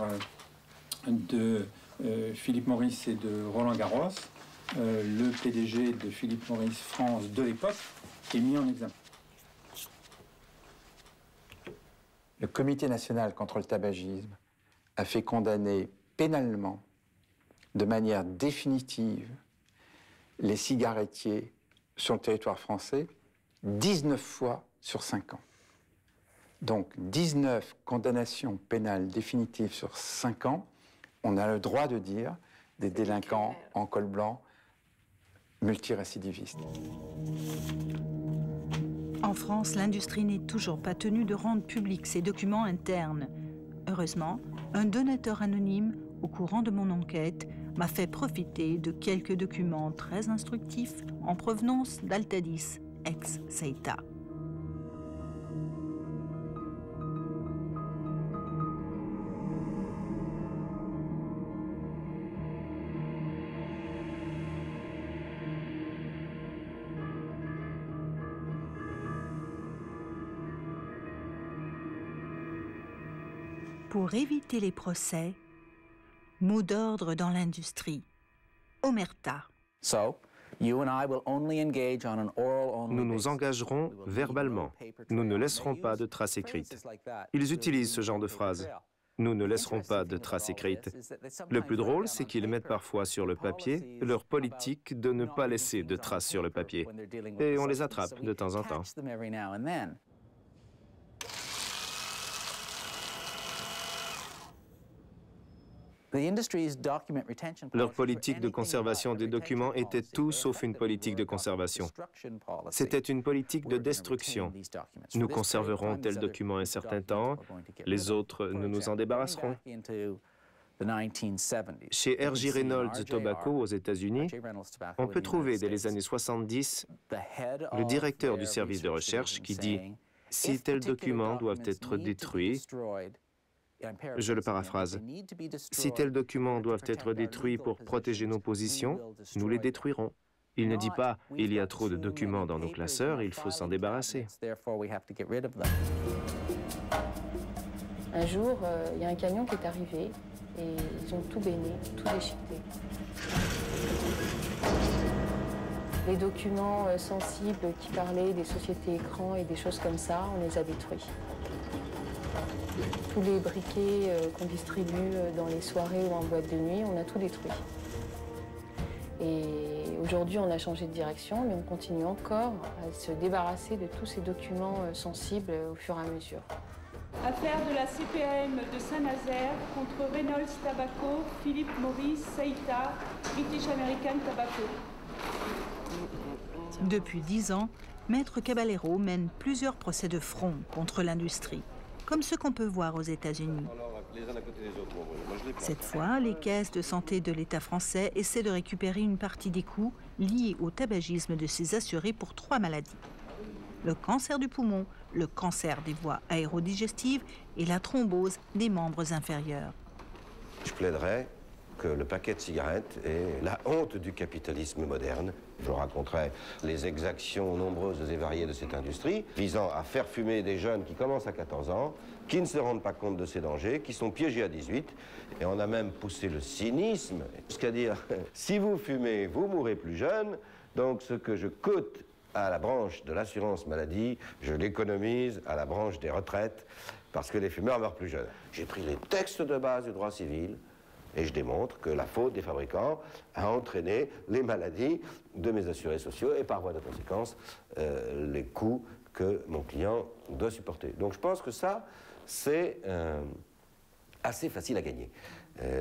de Philip Morris et de Roland Garros. Le PDG de Philip Morris France de l'époque est mis en examen. Le Comité national contre le tabagisme a fait condamner pénalement, de manière définitive, les cigarettiers sur le territoire français 19 fois sur 5 ans. Donc 19 condamnations pénales définitives sur 5 ans, on a le droit de dire des délinquants en col blanc multirécidivistes. En France, l'industrie n'est toujours pas tenue de rendre publics ses documents internes. Heureusement, un donateur anonyme, au courant de mon enquête, m'a fait profiter de quelques documents très instructifs en provenance d'Altadis, ex-Seita. Pour éviter les procès, mot d'ordre dans l'industrie, omerta. Nous nous engagerons verbalement. Nous ne laisserons pas de traces écrites. Ils utilisent ce genre de phrase. Nous ne laisserons pas de traces écrites. Le plus drôle, c'est qu'ils mettent parfois sur le papier leur politique de ne pas laisser de traces sur le papier. Et on les attrape de temps en temps. Leur politique de conservation des documents était tout sauf une politique de conservation. C'était une politique de destruction. Nous conserverons tel document un certain temps, les autres, nous nous en débarrasserons. Chez R.J. Reynolds Tobacco aux États-Unis, on peut trouver dès les années 70 le directeur du service de recherche qui dit « Si tels documents doivent être détruits, je le paraphrase. Si tels documents doivent être détruits pour protéger nos positions, nous les détruirons. Il ne dit pas, il y a trop de documents dans nos classeurs, il faut s'en débarrasser. Un jour, il y a un camion qui est arrivé et ils ont tout béni, tout déchiqueté. Les documents sensibles qui parlaient des sociétés écrans et des choses comme ça, on les a détruits. Tous les briquets qu'on distribue dans les soirées ou en boîte de nuit, on a tout détruit. Et aujourd'hui, on a changé de direction, mais on continue encore à se débarrasser de tous ces documents sensibles au fur et à mesure. Affaire de la CPAM de Saint-Nazaire contre Reynolds Tobacco, Philip Morris, Seita, British American Tobacco. Depuis 10 ans, Maître Caballero mène plusieurs procès de front contre l'industrie, comme ce qu'on peut voir aux États-Unis. Cette fois, les caisses de santé de l'État français essaient de récupérer une partie des coûts liés au tabagisme de ses assurés pour 3 maladies. Le cancer du poumon, le cancer des voies aérodigestives et la thrombose des membres inférieurs. Je plaiderais que le paquet de cigarettes est la honte du capitalisme moderne. Je raconterai les exactions nombreuses et variées de cette industrie, visant à faire fumer des jeunes qui commencent à 14 ans, qui ne se rendent pas compte de ces dangers, qui sont piégés à 18, et on a même poussé le cynisme, jusqu'à dire, si vous fumez, vous mourrez plus jeune, donc ce que je coûte à la branche de l'assurance maladie, je l'économise à la branche des retraites, parce que les fumeurs meurent plus jeunes. J'ai pris les textes de base du droit civil, et je démontre que la faute des fabricants a entraîné les maladies de mes assurés sociaux, et par voie de conséquence, les coûts que mon client doit supporter. Donc je pense que ça, c'est assez facile à gagner.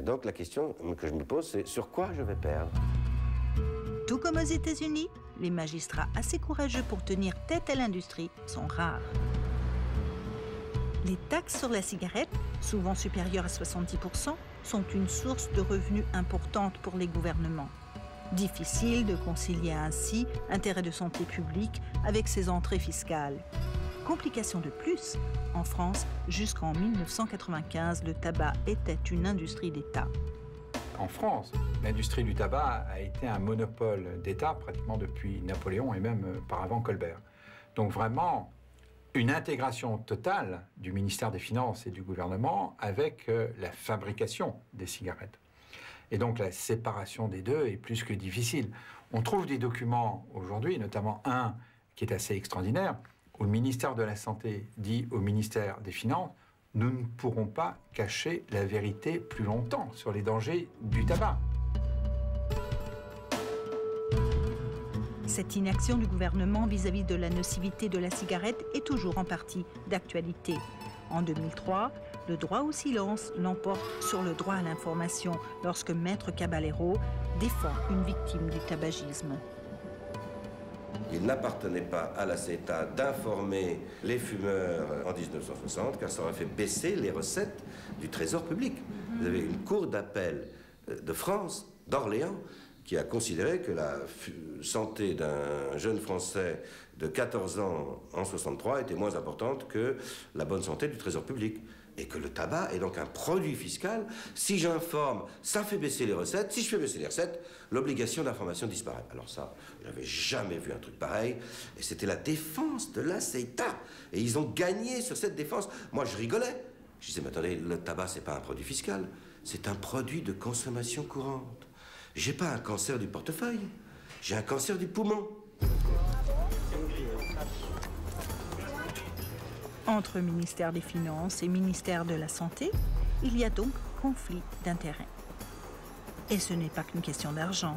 Donc la question que je me pose, c'est sur quoi je vais perdre? Tout comme aux États-Unis, les magistrats assez courageux pour tenir tête à l'industrie sont rares. Les taxes sur la cigarette, souvent supérieures à 70%, sont une source de revenus importante pour les gouvernements. Difficile de concilier ainsi intérêt de santé publique avec ses entrées fiscales. Complication de plus, en France, jusqu'en 1995, le tabac était une industrie d'État. En France, l'industrie du tabac a été un monopole d'État pratiquement depuis Napoléon et même par avant Colbert. Donc vraiment, une intégration totale du ministère des Finances et du gouvernement avec la fabrication des cigarettes. Et donc la séparation des deux est plus que difficile. On trouve des documents aujourd'hui, notamment un qui est assez extraordinaire, où le ministère de la Santé dit au ministère des Finances: nous ne pourrons pas cacher la vérité plus longtemps sur les dangers du tabac. Cette inaction du gouvernement vis-à-vis de la nocivité de la cigarette est toujours en partie d'actualité. En 2003, le droit au silence l'emporte sur le droit à l'information lorsque Maître Caballero défend une victime du tabagisme. Il n'appartenait pas à la Seita d'informer les fumeurs en 1960, car ça aurait fait baisser les recettes du trésor public. Vous avez une cour d'appel de France, d'Orléans, qui a considéré que la santé d'un jeune Français de 14 ans en 1963 était moins importante que la bonne santé du trésor public. Et que le tabac est donc un produit fiscal. Si j'informe, ça fait baisser les recettes. Si je fais baisser les recettes, l'obligation d'information disparaît. Alors ça, j'avais jamais vu un truc pareil. Et c'était la défense de la CETA. Et ils ont gagné sur cette défense. Moi, je rigolais. Je disais, mais attendez, le tabac, c'est pas un produit fiscal. C'est un produit de consommation courante. J'ai pas un cancer du portefeuille. J'ai un cancer du poumon. Entre ministère des Finances et ministère de la Santé, il y a donc conflit d'intérêts. Et ce n'est pas qu'une question d'argent.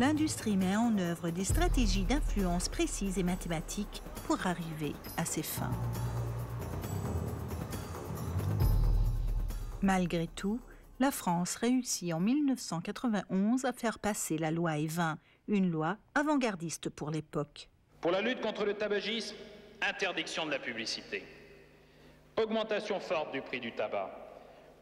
L'industrie met en œuvre des stratégies d'influence précises et mathématiques pour arriver à ses fins. Malgré tout, la France réussit en 1991 à faire passer la loi E20, une loi avant-gardiste pour l'époque. Pour la lutte contre le tabagisme, interdiction de la publicité. Augmentation forte du prix du tabac,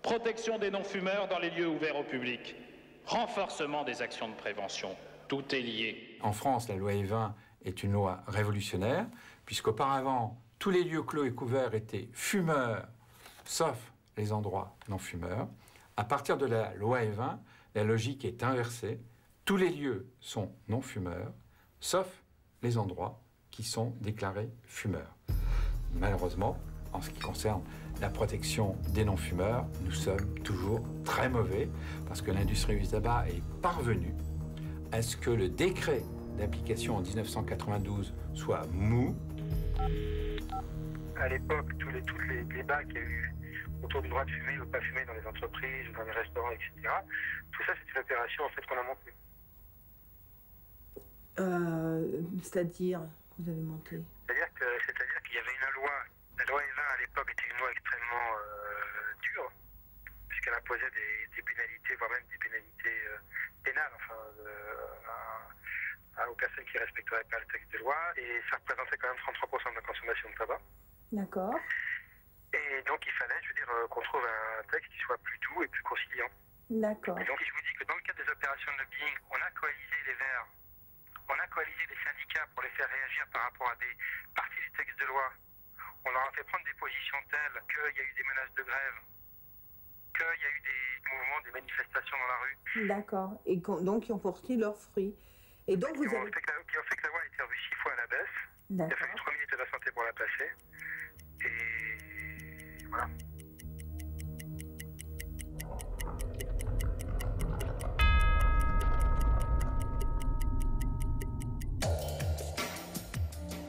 protection des non-fumeurs dans les lieux ouverts au public, renforcement des actions de prévention, tout est lié. En France, la loi E20 est une loi révolutionnaire, puisqu'auparavant, tous les lieux clos et couverts étaient fumeurs, sauf les endroits non-fumeurs. À partir de la loi E20, la logique est inversée. Tous les lieux sont non-fumeurs, sauf les endroits qui sont déclarés fumeurs. Malheureusement, en ce qui concerne la protection des non-fumeurs, nous sommes toujours très mauvais parce que l'industrie du tabac est parvenue à ce que le décret d'application en 1992 soit mou. À l'époque, tous les débats qu'il y a eu autour du droit de fumer ou de pas fumer dans les entreprises, dans les restaurants, etc., tout ça, c'est une opération en fait qu'on a montée. C'est-à-dire, vous avez monté. C'est-à-dire qu'il y avait une loi. La loi E20 à l'époque était une loi extrêmement dure, puisqu'elle imposait des pénalités, voire même des pénalités pénales, enfin, aux personnes qui ne respecteraient pas le texte de loi, et ça représentait quand même 33% de la consommation de tabac. D'accord. Et donc il fallait, je veux dire, qu'on trouve un texte qui soit plus doux et plus conciliant. D'accord. Et donc je vous dis que dans le cadre des opérations de lobbying, on a coalisé les Verts, on a coalisé les syndicats pour les faire réagir par rapport à des parties du texte de loi. On leur a fait prendre des positions telles qu'il y a eu des menaces de grève, qu'il y a eu des mouvements, des manifestations dans la rue. D'accord. Et donc, ils ont porté leurs fruits. Et donc, vous avez... Qui ont fait que la loi a été revue 6 fois à la baisse. Il a fallu 3 minutes de la santé pour la passer. Et voilà.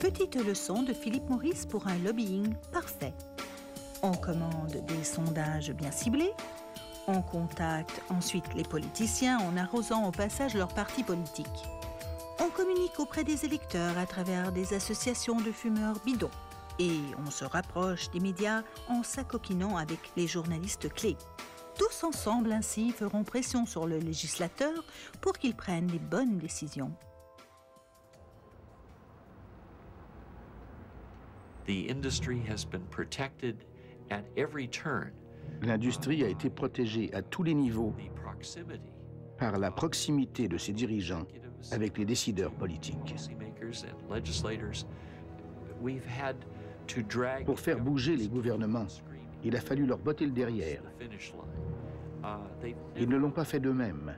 Petite leçon de Philip Morris pour un lobbying parfait. On commande des sondages bien ciblés, on contacte ensuite les politiciens en arrosant au passage leur parti politique. On communique auprès des électeurs à travers des associations de fumeurs bidons. Et on se rapproche des médias en s'acoquinant avec les journalistes clés. Tous ensemble ainsi feront pression sur le législateur pour qu'il prenne les bonnes décisions. L'industrie a été protégée à tous les niveaux par la proximité de ses dirigeants avec les décideurs politiques. Pour faire bouger les gouvernements, il a fallu leur botter le derrière. Ils ne l'ont pas fait d'eux-mêmes.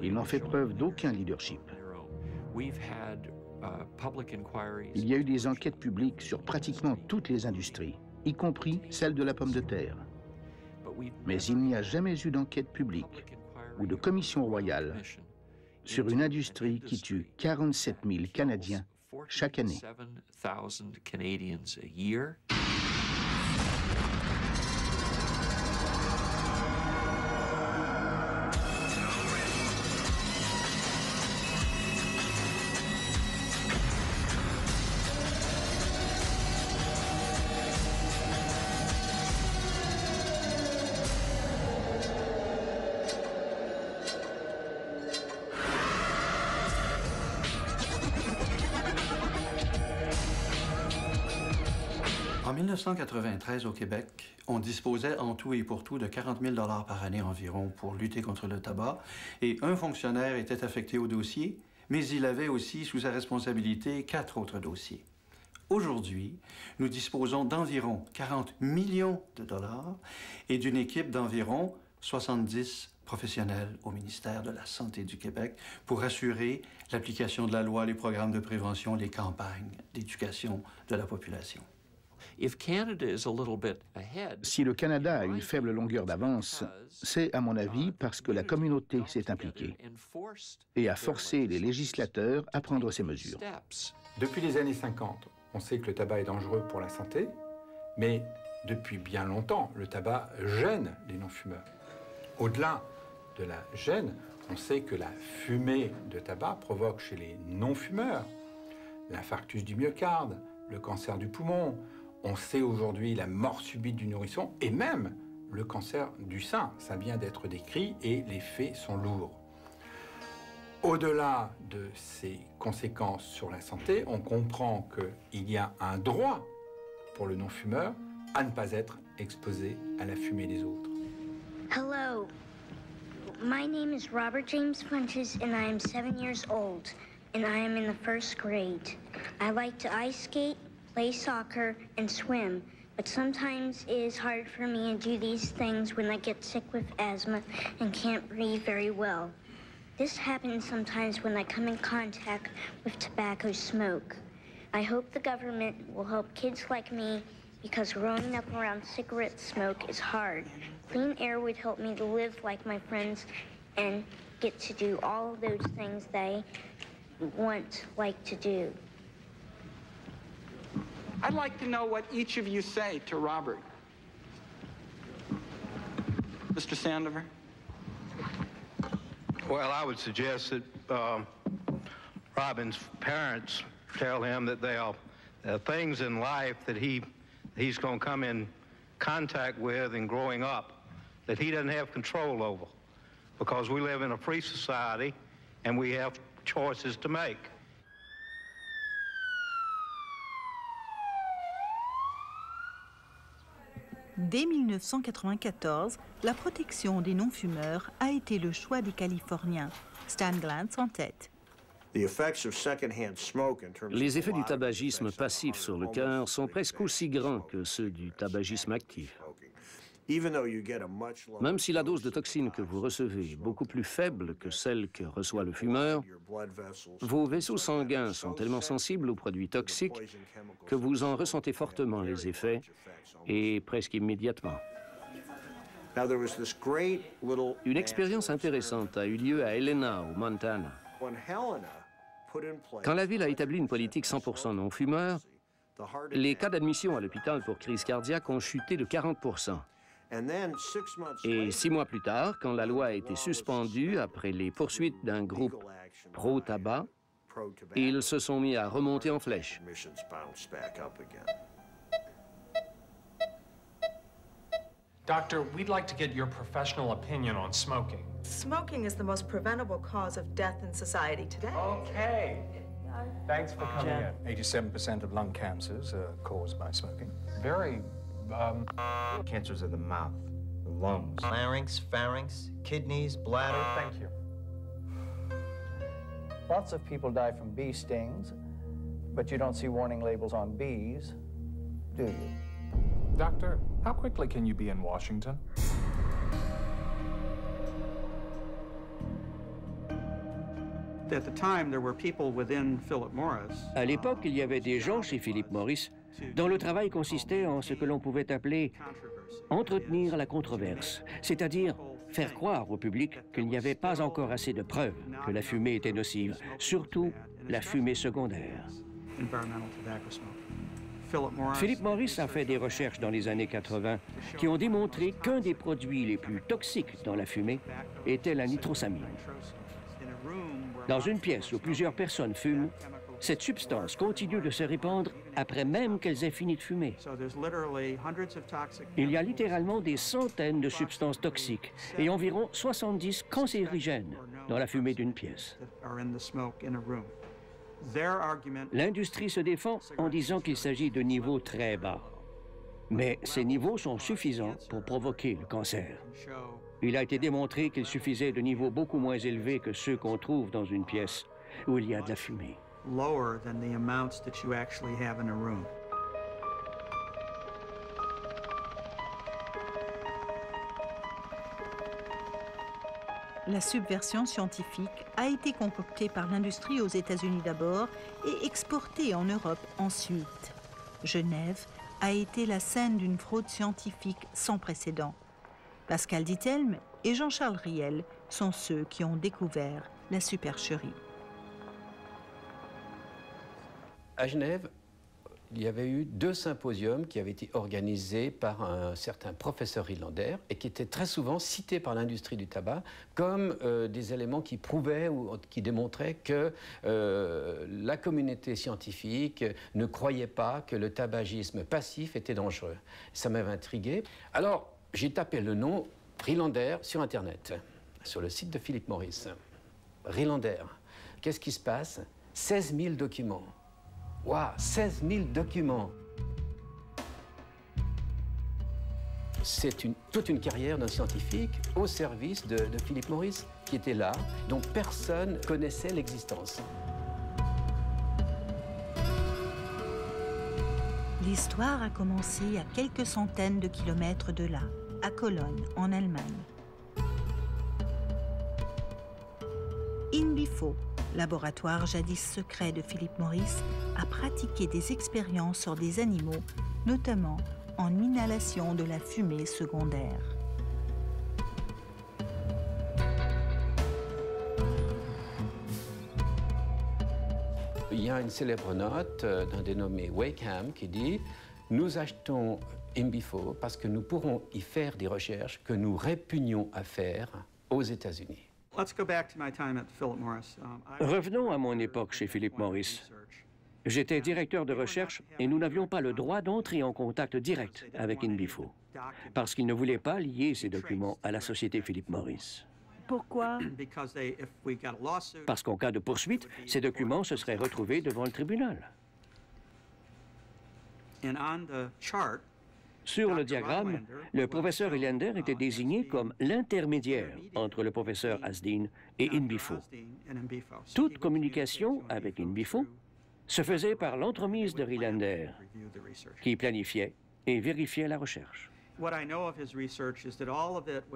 Ils n'ont fait preuve d'aucun leadership. Il y a eu des enquêtes publiques sur pratiquement toutes les industries, y compris celle de la pomme de terre. Mais il n'y a jamais eu d'enquête publique ou de commission royale sur une industrie qui tue 47 000 Canadiens chaque année. En 1993, au Québec, on disposait en tout et pour tout de 40 000 $ par année environ pour lutter contre le tabac, et un fonctionnaire était affecté au dossier, mais il avait aussi sous sa responsabilité 4 autres dossiers. Aujourd'hui, nous disposons d'environ 40 millions de dollars et d'une équipe d'environ 70 professionnels au ministère de la Santé du Québec pour assurer l'application de la loi, les programmes de prévention, les campagnes d'éducation de la population. Si le Canada a une faible longueur d'avance, c'est, à mon avis, parce que la communauté s'est impliquée et a forcé les législateurs à prendre ces mesures. Depuis les années 50, on sait que le tabac est dangereux pour la santé, mais depuis bien longtemps, le tabac gêne les non-fumeurs. Au-delà de la gêne, on sait que la fumée de tabac provoque chez les non-fumeurs l'infarctus du myocarde, le cancer du poumon, on sait aujourd'hui la mort subite du nourrisson et même le cancer du sein. Ça vient d'être décrit et les faits sont lourds. Au-delà de ces conséquences sur la santé, on comprend qu'il y a un droit pour le non-fumeur à ne pas être exposé à la fumée des autres. Hello, my name is Robert James Funches and I am 7 years old. And I am in the first grade. I like to ice skate, play soccer, and swim, but sometimes it is hard for me to do these things when I get sick with asthma and can't breathe very well. This happens sometimes when I come in contact with tobacco smoke. I hope the government will help kids like me because growing up around cigarette smoke is hard. Clean air would help me to live like my friends and get to do all of those things they like to do. I'd like to know what each of you say to Robert. Mr. Sandover? Well, I would suggest that Robin's parents tell him that there are things in life that he's going to come in contact with and growing up that he doesn't have control over, because we live in a free society and we have choices to make. Dès 1994, la protection des non-fumeurs a été le choix des Californiens. Stan Glantz en tête. Les effets du tabagisme passif sur le cœur sont presque aussi grands que ceux du tabagisme actif. Même si la dose de toxines que vous recevez est beaucoup plus faible que celle que reçoit le fumeur, vos vaisseaux sanguins sont tellement sensibles aux produits toxiques que vous en ressentez fortement les effets et presque immédiatement. Une expérience intéressante a eu lieu à Helena, au Montana. Quand la ville a établi une politique 100% non-fumeur, les cas d'admission à l'hôpital pour crise cardiaque ont chuté de 40%. Et 6 mois plus tard, quand la loi a été suspendue après les poursuites d'un groupe pro-tabac, ils se sont mis à remonter en flèche. Doctor, we'd like to get your professional opinion on smoking. Smoking is the most preventable cause of death in society today. Okay. Thanks for coming in. 87% of lung cancers are caused by smoking. Very, cancers of the mouth, the lungs. Larynx, pharynx, kidneys, bladder. Thank you. Lots of people die from bee stings, but you don't see warning labels on bees, do you? Doctor, how quickly can you be in Washington? At the time, there were people within Philip Morris. À l'époque, il y avait des gens chez Philip Morris dont le travail consistait en ce que l'on pouvait appeler entretenir la controverse, c'est-à-dire faire croire au public qu'il n'y avait pas encore assez de preuves que la fumée était nocive, surtout la fumée secondaire. Philip Morris a fait des recherches dans les années 80 qui ont démontré qu'un des produits les plus toxiques dans la fumée était la nitrosamine. Dans une pièce où plusieurs personnes fument, cette substance continue de se répandre après même qu'elles aient fini de fumer. Il y a littéralement des centaines de substances toxiques et environ 70 cancérigènes dans la fumée d'une pièce. L'industrie se défend en disant qu'il s'agit de niveaux très bas. Mais ces niveaux sont suffisants pour provoquer le cancer. Il a été démontré qu'il suffisait de niveaux beaucoup moins élevés que ceux qu'on trouve dans une pièce où il y a de la fumée. La subversion scientifique a été concoctée par l'industrie aux États-Unis d'abord et exportée en Europe ensuite. Genève a été la scène d'une fraude scientifique sans précédent. Pascal Diethelm et Jean-Charles Rielle sont ceux qui ont découvert la supercherie. À Genève, il y avait eu 2 symposiums qui avaient été organisés par un certain professeur Rylander et qui étaient très souvent cités par l'industrie du tabac comme des éléments qui prouvaient ou qui démontraient que la communauté scientifique ne croyait pas que le tabagisme passif était dangereux. Ça m'avait intrigué. Alors, j'ai tapé le nom Rylander sur Internet, sur le site de Philip Morris. Rylander, qu'est-ce qui se passe? 16 000 documents. Waouh, 16 000 documents. C'est toute une carrière d'un scientifique au service de Philip Morris qui était là, dont personne connaissait l'existence. L'histoire a commencé à quelques centaines de kilomètres de là, à Cologne, en Allemagne. Inbifo, laboratoire jadis secret de Philip Morris, a pratiqué des expériences sur des animaux, notamment en inhalation de la fumée secondaire. Il y a une célèbre note d'un dénommé Wakeham qui dit « Nous achetons Inbifo parce que nous pourrons y faire des recherches que nous répugnons à faire aux États-Unis. » Revenons à mon époque chez Philip Morris. J'étais directeur de recherche et nous n'avions pas le droit d'entrer en contact direct avec Inbifo parce qu'ils ne voulaient pas lier ces documents à la société Philip Morris. Pourquoi? Parce qu'en cas de poursuite, ces documents se seraient retrouvés devant le tribunal. Sur le diagramme, le professeur Rylander était désigné comme l'intermédiaire entre le professeur Asdeen et Inbifo. Toute communication avec Inbifo se faisait par l'entremise de Rylander, qui planifiait et vérifiait la recherche.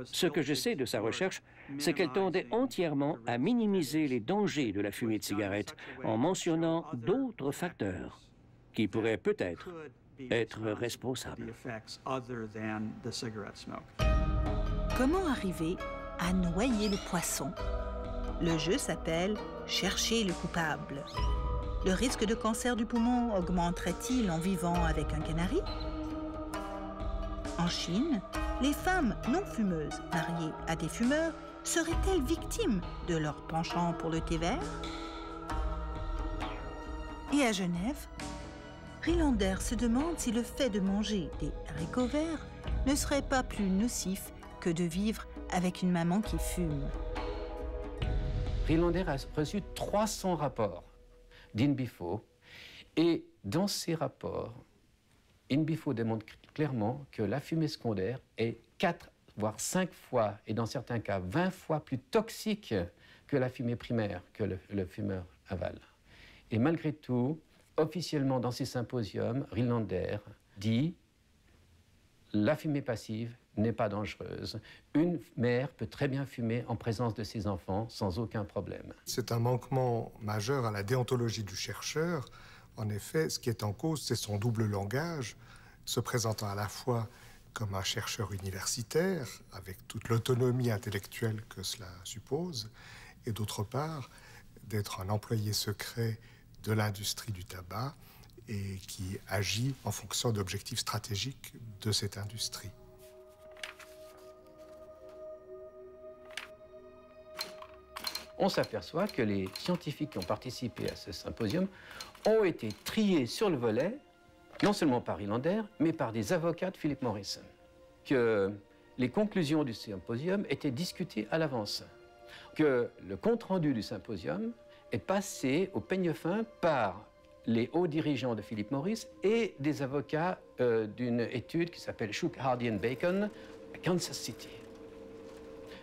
Ce que je sais de sa recherche, c'est qu'elle tendait entièrement à minimiser les dangers de la fumée de cigarette en mentionnant d'autres facteurs qui pourraient peut-être être responsables. Comment arriver à noyer le poisson? Le jeu s'appelle « Chercher le coupable ». Le risque de cancer du poumon augmenterait-il en vivant avec un canari? En Chine, les femmes non-fumeuses mariées à des fumeurs seraient-elles victimes de leur penchant pour le thé vert? Et à Genève, Rylander se demande si le fait de manger des haricots verts ne serait pas plus nocif que de vivre avec une maman qui fume. Rylander a reçu 300 rapports d'Inbifo et dans ces rapports, Inbifo démontre clairement que la fumée secondaire est 4 voire 5 fois et dans certains cas 20 fois plus toxique que la fumée primaire que le fumeur avale. Et malgré tout, officiellement dans ces symposiums, Rylander dit « La fumée passive n'est pas dangereuse. Une mère peut très bien fumer en présence de ses enfants sans aucun problème. » C'est un manquement majeur à la déontologie du chercheur. En effet, ce qui est en cause, c'est son double langage, se présentant à la fois comme un chercheur universitaire, avec toute l'autonomie intellectuelle que cela suppose, et d'autre part, d'être un employé secret de l'industrie du tabac et qui agit en fonction d'objectifs stratégiques de cette industrie. On s'aperçoit que les scientifiques qui ont participé à ce symposium ont été triés sur le volet, non seulement par Rylander, mais par des avocats de Philip Morris, que les conclusions du symposium étaient discutées à l'avance, que le compte-rendu du symposium est passé au peigne fin par les hauts dirigeants de Philip Morris et des avocats d'une étude qui s'appelle Shook, Hardy and Bacon à Kansas City.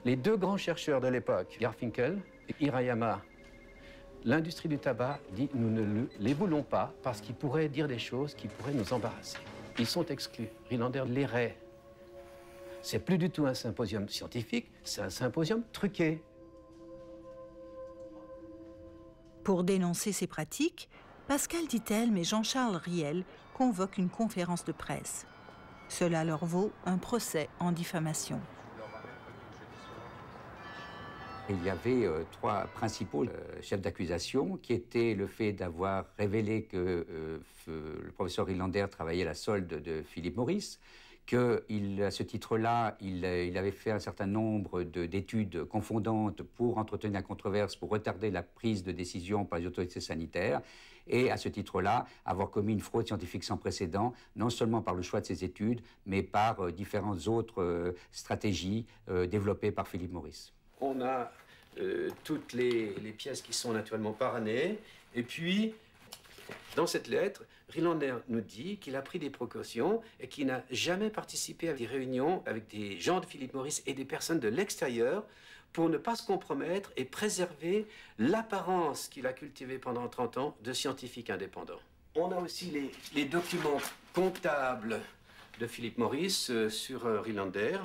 Les deux grands chercheurs de l'époque, Garfinkel et Hirayama, l'industrie du tabac dit « nous ne les voulons pas parce qu'ils pourraient dire des choses qui pourraient nous embarrasser ». Ils sont exclus. Rylander les raie. C'est plus du tout un symposium scientifique, c'est un symposium truqué. Pour dénoncer ces pratiques, Pascal Diethelm et Jean-Charles Rielle convoquent une conférence de presse. Cela leur vaut un procès en diffamation. Il y avait trois principaux chefs d'accusation qui étaient le fait d'avoir révélé que le professeur Rylander travaillait à la solde de Philip Morris, qu'à ce titre-là, il avait fait un certain nombre d'études confondantes pour entretenir la controverse, pour retarder la prise de décision par les autorités sanitaires, et à ce titre-là, avoir commis une fraude scientifique sans précédent, non seulement par le choix de ses études, mais par différentes autres stratégies développées par Philip Morris. On a toutes les pièces qui sont naturellement parrainées, et puis... Dans cette lettre, Rylander nous dit qu'il a pris des précautions et qu'il n'a jamais participé à des réunions avec des gens de Philip Morris et des personnes de l'extérieur pour ne pas se compromettre et préserver l'apparence qu'il a cultivée pendant 30 ans de scientifique indépendant. On a aussi les documents comptables de Philip Morris sur Rylander.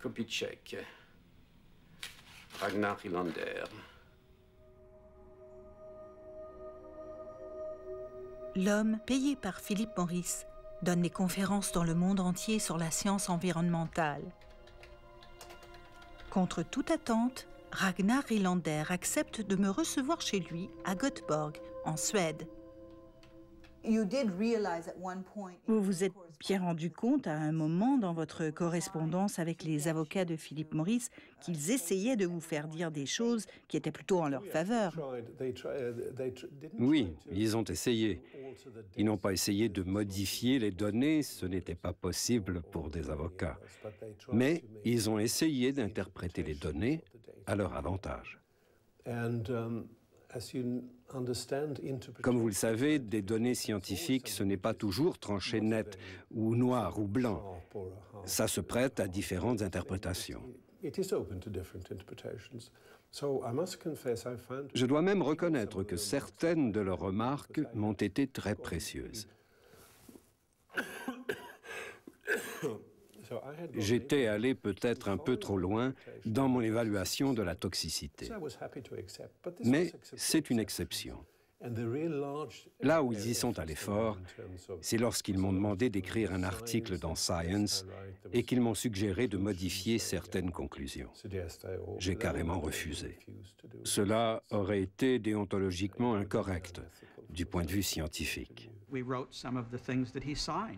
Copie de chèque. Ragnar Rylander. L'homme payé par Philip Morris donne des conférences dans le monde entier sur la science environnementale. Contre toute attente, Ragnar Rylander accepte de me recevoir chez lui à Göteborg, en Suède. Vous vous êtes bien rendu compte à un moment dans votre correspondance avec les avocats de Philip Morris qu'ils essayaient de vous faire dire des choses qui étaient plutôt en leur faveur. Oui, ils ont essayé. Ils n'ont pas essayé de modifier les données, ce n'était pas possible pour des avocats. Mais ils ont essayé d'interpréter les données à leur avantage. Comme vous le savez, des données scientifiques, ce n'est pas toujours tranché net, ou noir ou blanc. Ça se prête à différentes interprétations. Je dois même reconnaître que certaines de leurs remarques m'ont été très précieuses. J'étais allé peut-être un peu trop loin dans mon évaluation de la toxicité. Mais c'est une exception. Là où ils y sont allés fort, c'est lorsqu'ils m'ont demandé d'écrire un article dans Science et qu'ils m'ont suggéré de modifier certaines conclusions. J'ai carrément refusé. Cela aurait été déontologiquement incorrect du point de vue scientifique.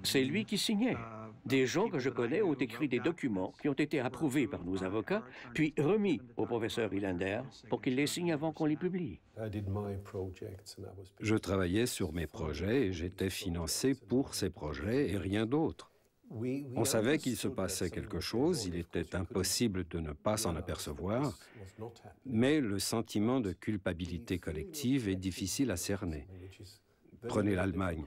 C'est lui qui signait. Des gens que je connais ont écrit des documents qui ont été approuvés par nos avocats, puis remis au professeur Rylander pour qu'il les signe avant qu'on les publie. Je travaillais sur mes projets et j'étais financé pour ces projets et rien d'autre. On savait qu'il se passait quelque chose, il était impossible de ne pas s'en apercevoir, mais le sentiment de culpabilité collective est difficile à cerner. Prenez l'Allemagne.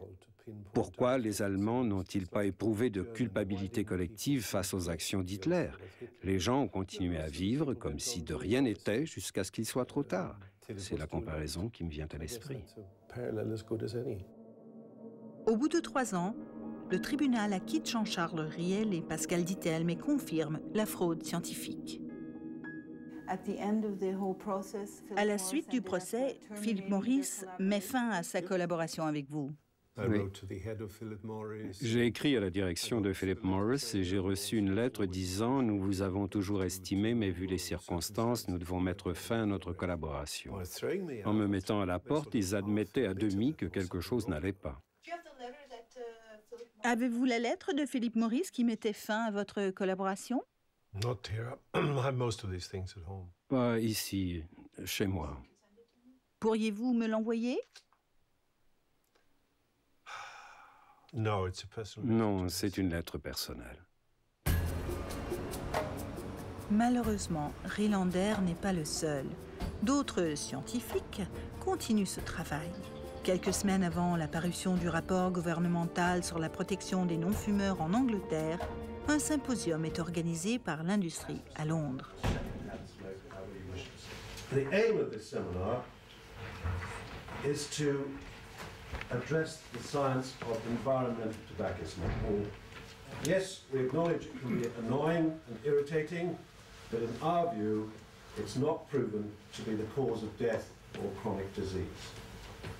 Pourquoi les Allemands n'ont-ils pas éprouvé de culpabilité collective face aux actions d'Hitler? Les gens ont continué à vivre comme si de rien n'était jusqu'à ce qu'il soit trop tard. C'est la comparaison qui me vient à l'esprit. Au bout de 3 ans, le tribunal acquitte Jean-Charles Rielle et Pascal Diethelm et confirme la fraude scientifique. À la suite du procès, Philip Morris met fin à sa collaboration avec vous. Oui. J'ai écrit à la direction de Philip Morris et j'ai reçu une lettre disant « Nous vous avons toujours estimé, mais vu les circonstances, nous devons mettre fin à notre collaboration. » En me mettant à la porte, ils admettaient à demi que quelque chose n'allait pas. Avez-vous la lettre de Philip Morris qui mettait fin à votre collaboration? Pas ici, chez moi. Pourriez-vous me l'envoyer? Non, c'est une lettre personnelle. Malheureusement, Rylander n'est pas le seul. D'autres scientifiques continuent ce travail. Quelques semaines avant la parution du rapport gouvernemental sur la protection des non-fumeurs en Angleterre, un symposium est organisé par l'industrie à Londres. The aim of this seminar is to address the science of environmental tobacco smoking. Yes, we acknowledge it can be annoying and irritating, but in our view, it's not proven to be the cause of death or chronic disease.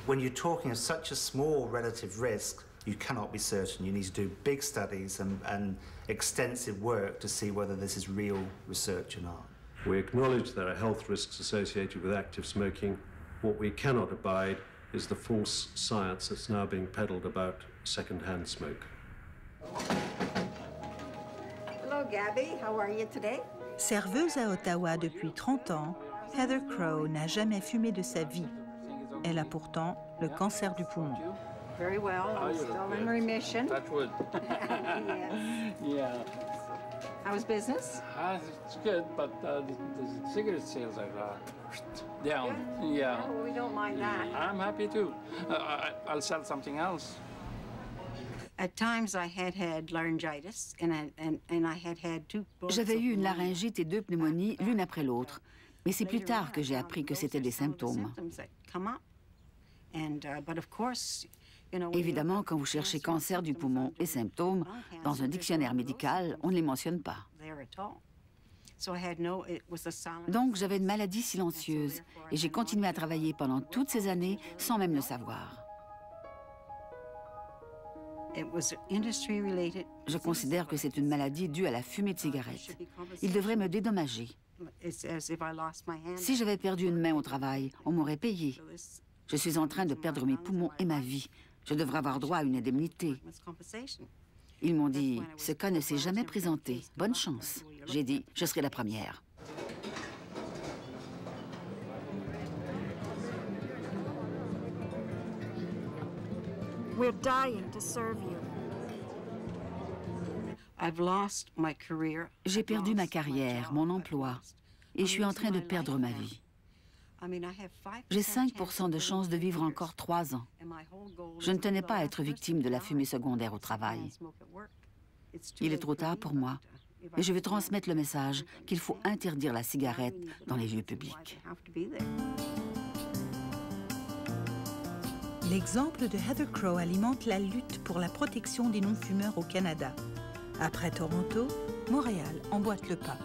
When you're talking of such a small relative risk, you cannot be certain. You need to do big studies and extensive work to see whether this is real research or not. We acknowledge there are health risks associated with active smoking. What we cannot abide is the false science that's now being peddled about second-hand smoke. Hello, Gabby. How are you today? Serveuse à Ottawa depuis 30 ans, Heather Crowe n'a jamais fumé de sa vie. Elle a pourtant le cancer du poumon. Very well. I'm still in remission. That would. Yes. Yeah. How was business? It's good, but the cigarette sales are down. Good? Yeah. No, we don't mind that. I'm happy too. I'll sell something else. At times I had had laryngitis and I had had two. J'avais eu une laryngite et 2 pneumonies l'une après l'autre, mais c'est plus tard que j'ai appris que c'était des symptômes. But of course. Évidemment, quand vous cherchez cancer du poumon et symptômes, dans un dictionnaire médical, on ne les mentionne pas. Donc, j'avais une maladie silencieuse et j'ai continué à travailler pendant toutes ces années sans même le savoir. Je considère que c'est une maladie due à la fumée de cigarette. Il devrait me dédommager. Si j'avais perdu une main au travail, on m'aurait payé. Je suis en train de perdre mes poumons et ma vie. Je devrais avoir droit à une indemnité. Ils m'ont dit, ce cas ne s'est jamais présenté. Bonne chance. J'ai dit, je serai la première. We're dying to serve you. I've lost my career. J'ai perdu ma carrière, mon emploi, et je suis en train de perdre ma vie. J'ai 5% de chance de vivre encore 3 ans. Je ne tenais pas à être victime de la fumée secondaire au travail. Il est trop tard pour moi, mais je veux transmettre le message qu'il faut interdire la cigarette dans les lieux publics. L'exemple de Heather Crowe alimente la lutte pour la protection des non-fumeurs au Canada. Après Toronto, Montréal emboîte le pas.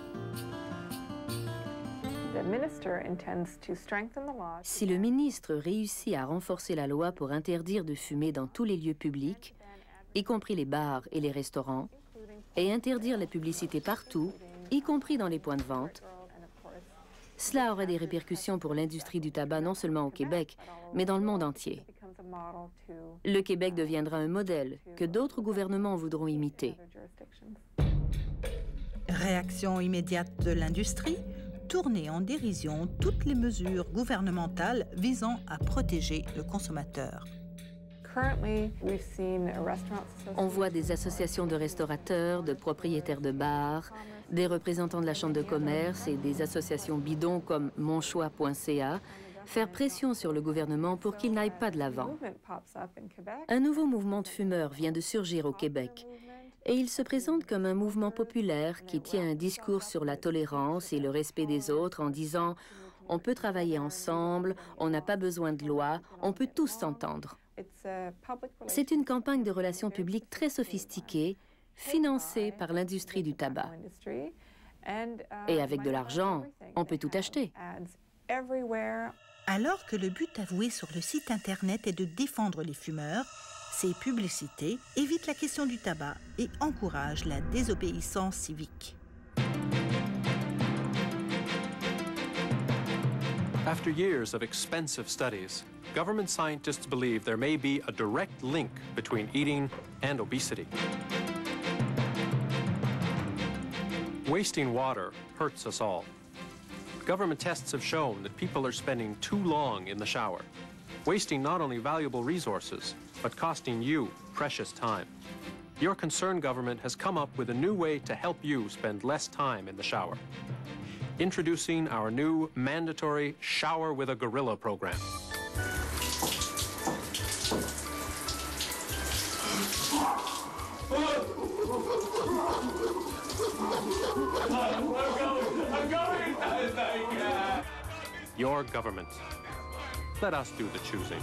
Si le ministre réussit à renforcer la loi pour interdire de fumer dans tous les lieux publics, y compris les bars et les restaurants, et interdire la publicité partout, y compris dans les points de vente, cela aurait des répercussions pour l'industrie du tabac non seulement au Québec, mais dans le monde entier. Le Québec deviendra un modèle que d'autres gouvernements voudront imiter. Réaction immédiate de l'industrie, tourner en dérision toutes les mesures gouvernementales visant à protéger le consommateur. On voit des associations de restaurateurs, de propriétaires de bars, des représentants de la Chambre de commerce et des associations bidons comme monchoix.ca faire pression sur le gouvernement pour qu'il n'aille pas de l'avant. Un nouveau mouvement de fumeurs vient de surgir au Québec et il se présente comme un mouvement populaire qui tient un discours sur la tolérance et le respect des autres en disant « on peut travailler ensemble, on n'a pas besoin de loi, on peut tous s'entendre ». C'est une campagne de relations publiques très sophistiquée, financée par l'industrie du tabac. Et avec de l'argent, on peut tout acheter. Alors que le but avoué sur le site Internet est de défendre les fumeurs, ces publicités évitent la question du tabac et encouragent la désobéissance civique. After years of expensive studies, government scientists believe there may be a direct link between eating and obesity. Wasting water hurts us all. Government tests have shown that people are spending too long in the shower, wasting not only valuable resources, but costing you precious time. Your concerned government has come up with a new way to help you spend less time in the shower. Introducing our new mandatory Shower with a Gorilla program. Your government. Let us do the choosing.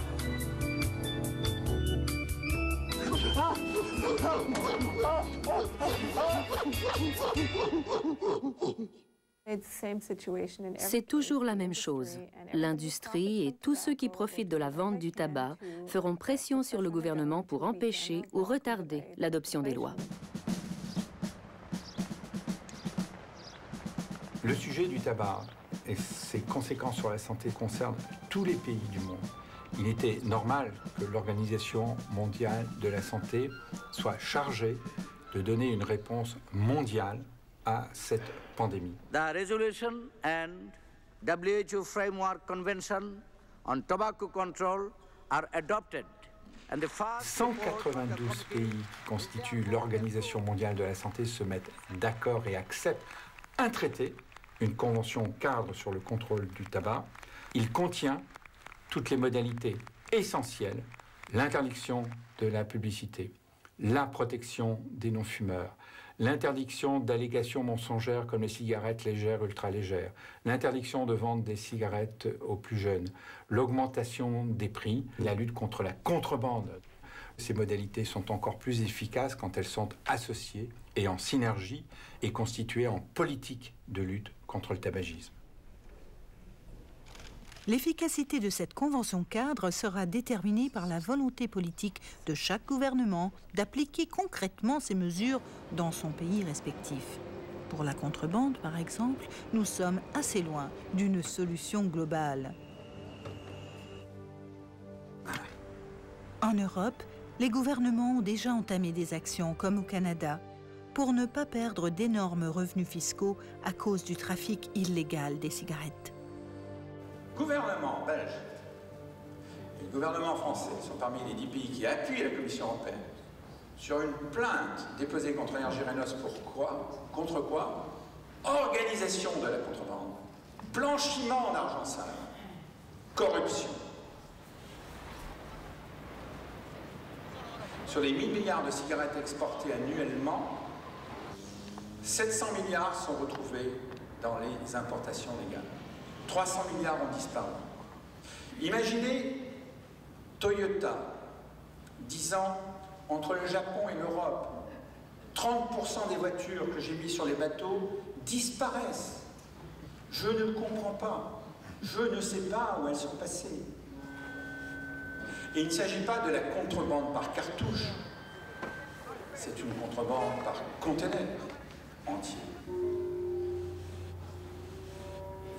C'est toujours la même chose. L'industrie et tous ceux qui profitent de la vente du tabac feront pression sur le gouvernement pour empêcher ou retarder l'adoption des lois. Le sujet du tabac et ses conséquences sur la santé concernent tous les pays du monde. Il était normal que l'Organisation mondiale de la santé soit chargée de donner une réponse mondiale à cette pandémie. The resolution and WHO framework convention on tobacco control are adopted. 192 pays qui constituent l'Organisation mondiale de la santé se mettent d'accord et acceptent un traité, une convention cadre sur le contrôle du tabac. Il contient toutes les modalités essentielles, l'interdiction de la publicité, la protection des non-fumeurs, l'interdiction d'allégations mensongères comme les cigarettes légères, ultra-légères, l'interdiction de vente des cigarettes aux plus jeunes, l'augmentation des prix, la lutte contre la contrebande. Ces modalités sont encore plus efficaces quand elles sont associées et en synergie et constituées en politique de lutte contre le tabagisme. L'efficacité de cette convention cadre sera déterminée par la volonté politique de chaque gouvernement d'appliquer concrètement ces mesures dans son pays respectif. Pour la contrebande, par exemple, nous sommes assez loin d'une solution globale. En Europe, les gouvernements ont déjà entamé des actions, comme au Canada, pour ne pas perdre d'énormes revenus fiscaux à cause du trafic illégal des cigarettes. Le gouvernement belge et le gouvernement français sont parmi les 10 pays qui appuient la Commission européenne sur une plainte déposée contre Ragnar Rylander contre quoi? Organisation de la contrebande, blanchiment d'argent sale, corruption. Sur les 1000 milliards de cigarettes exportées annuellement, 700 milliards sont retrouvés dans les importations légales. 300 milliards ont disparu. Imaginez Toyota disant entre le Japon et l'Europe, 30% des voitures que j'ai mises sur les bateaux disparaissent. Je ne comprends pas. Je ne sais pas où elles sont passées. Et il ne s'agit pas de la contrebande par cartouche. C'est une contrebande par conteneur entier.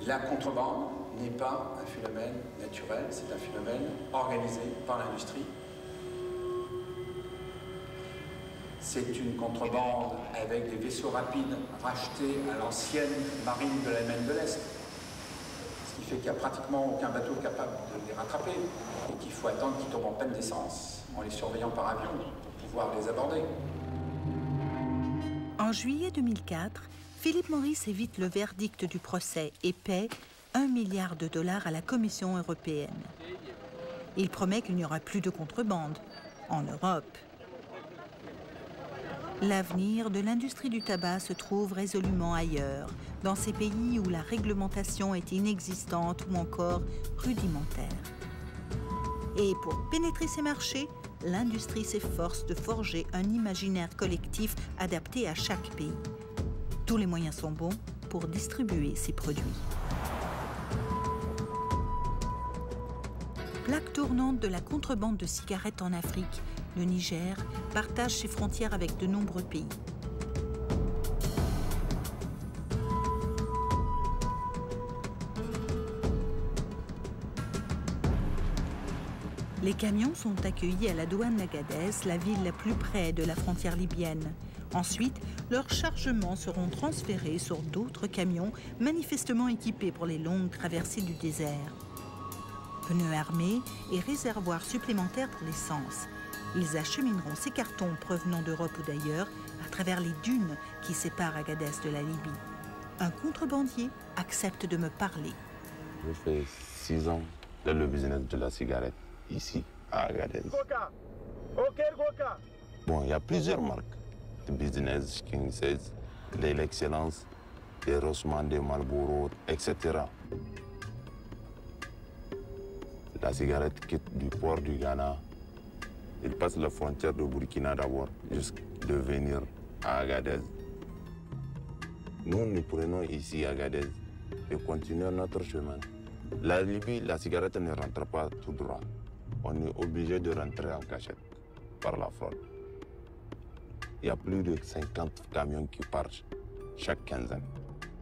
La contrebande n'est pas un phénomène naturel, c'est un phénomène organisé par l'industrie. C'est une contrebande avec des vaisseaux rapides rachetés à l'ancienne marine de l'Allemagne de l'Est. Ce qui fait qu'il n'y a pratiquement aucun bateau capable de les rattraper et qu'il faut attendre qu'ils tombent en panne d'essence en les surveillant par avion pour pouvoir les aborder. En juillet 2004, Philip Morris évite le verdict du procès et paie 1 milliard $ à la Commission européenne. Il promet qu'il n'y aura plus de contrebande en Europe. L'avenir de l'industrie du tabac se trouve résolument ailleurs, dans ces pays où la réglementation est inexistante ou encore rudimentaire. Et pour pénétrer ces marchés, l'industrie s'efforce de forger un imaginaire collectif adapté à chaque pays. Tous les moyens sont bons pour distribuer ces produits. Plaque tournante de la contrebande de cigarettes en Afrique, le Niger partage ses frontières avec de nombreux pays. Les camions sont accueillis à la douane d'Agadez, la ville la plus près de la frontière libyenne. Ensuite, leurs chargements seront transférés sur d'autres camions manifestement équipés pour les longues traversées du désert. Pneus armés et réservoirs supplémentaires pour l'essence. Ils achemineront ces cartons provenant d'Europe ou d'ailleurs à travers les dunes qui séparent Agadez de la Libye. Un contrebandier accepte de me parler. Je fais 6 ans dans le business de la cigarette, ici, à Agadez. Bon, il y a plusieurs marques. Business, King Size, l'Excellence, les Rossmann, des Marlboro, etc. La cigarette quitte du port du Ghana. Il passe la frontière de Burkina d'abord, jusqu'à venir à Agadez. Nous, nous prenons ici Agadez et continuons notre chemin. La Libye, la cigarette ne rentre pas tout droit. On est obligé de rentrer en cachette par la fraude. Il y a plus de 50 camions qui partent chaque quinzaine.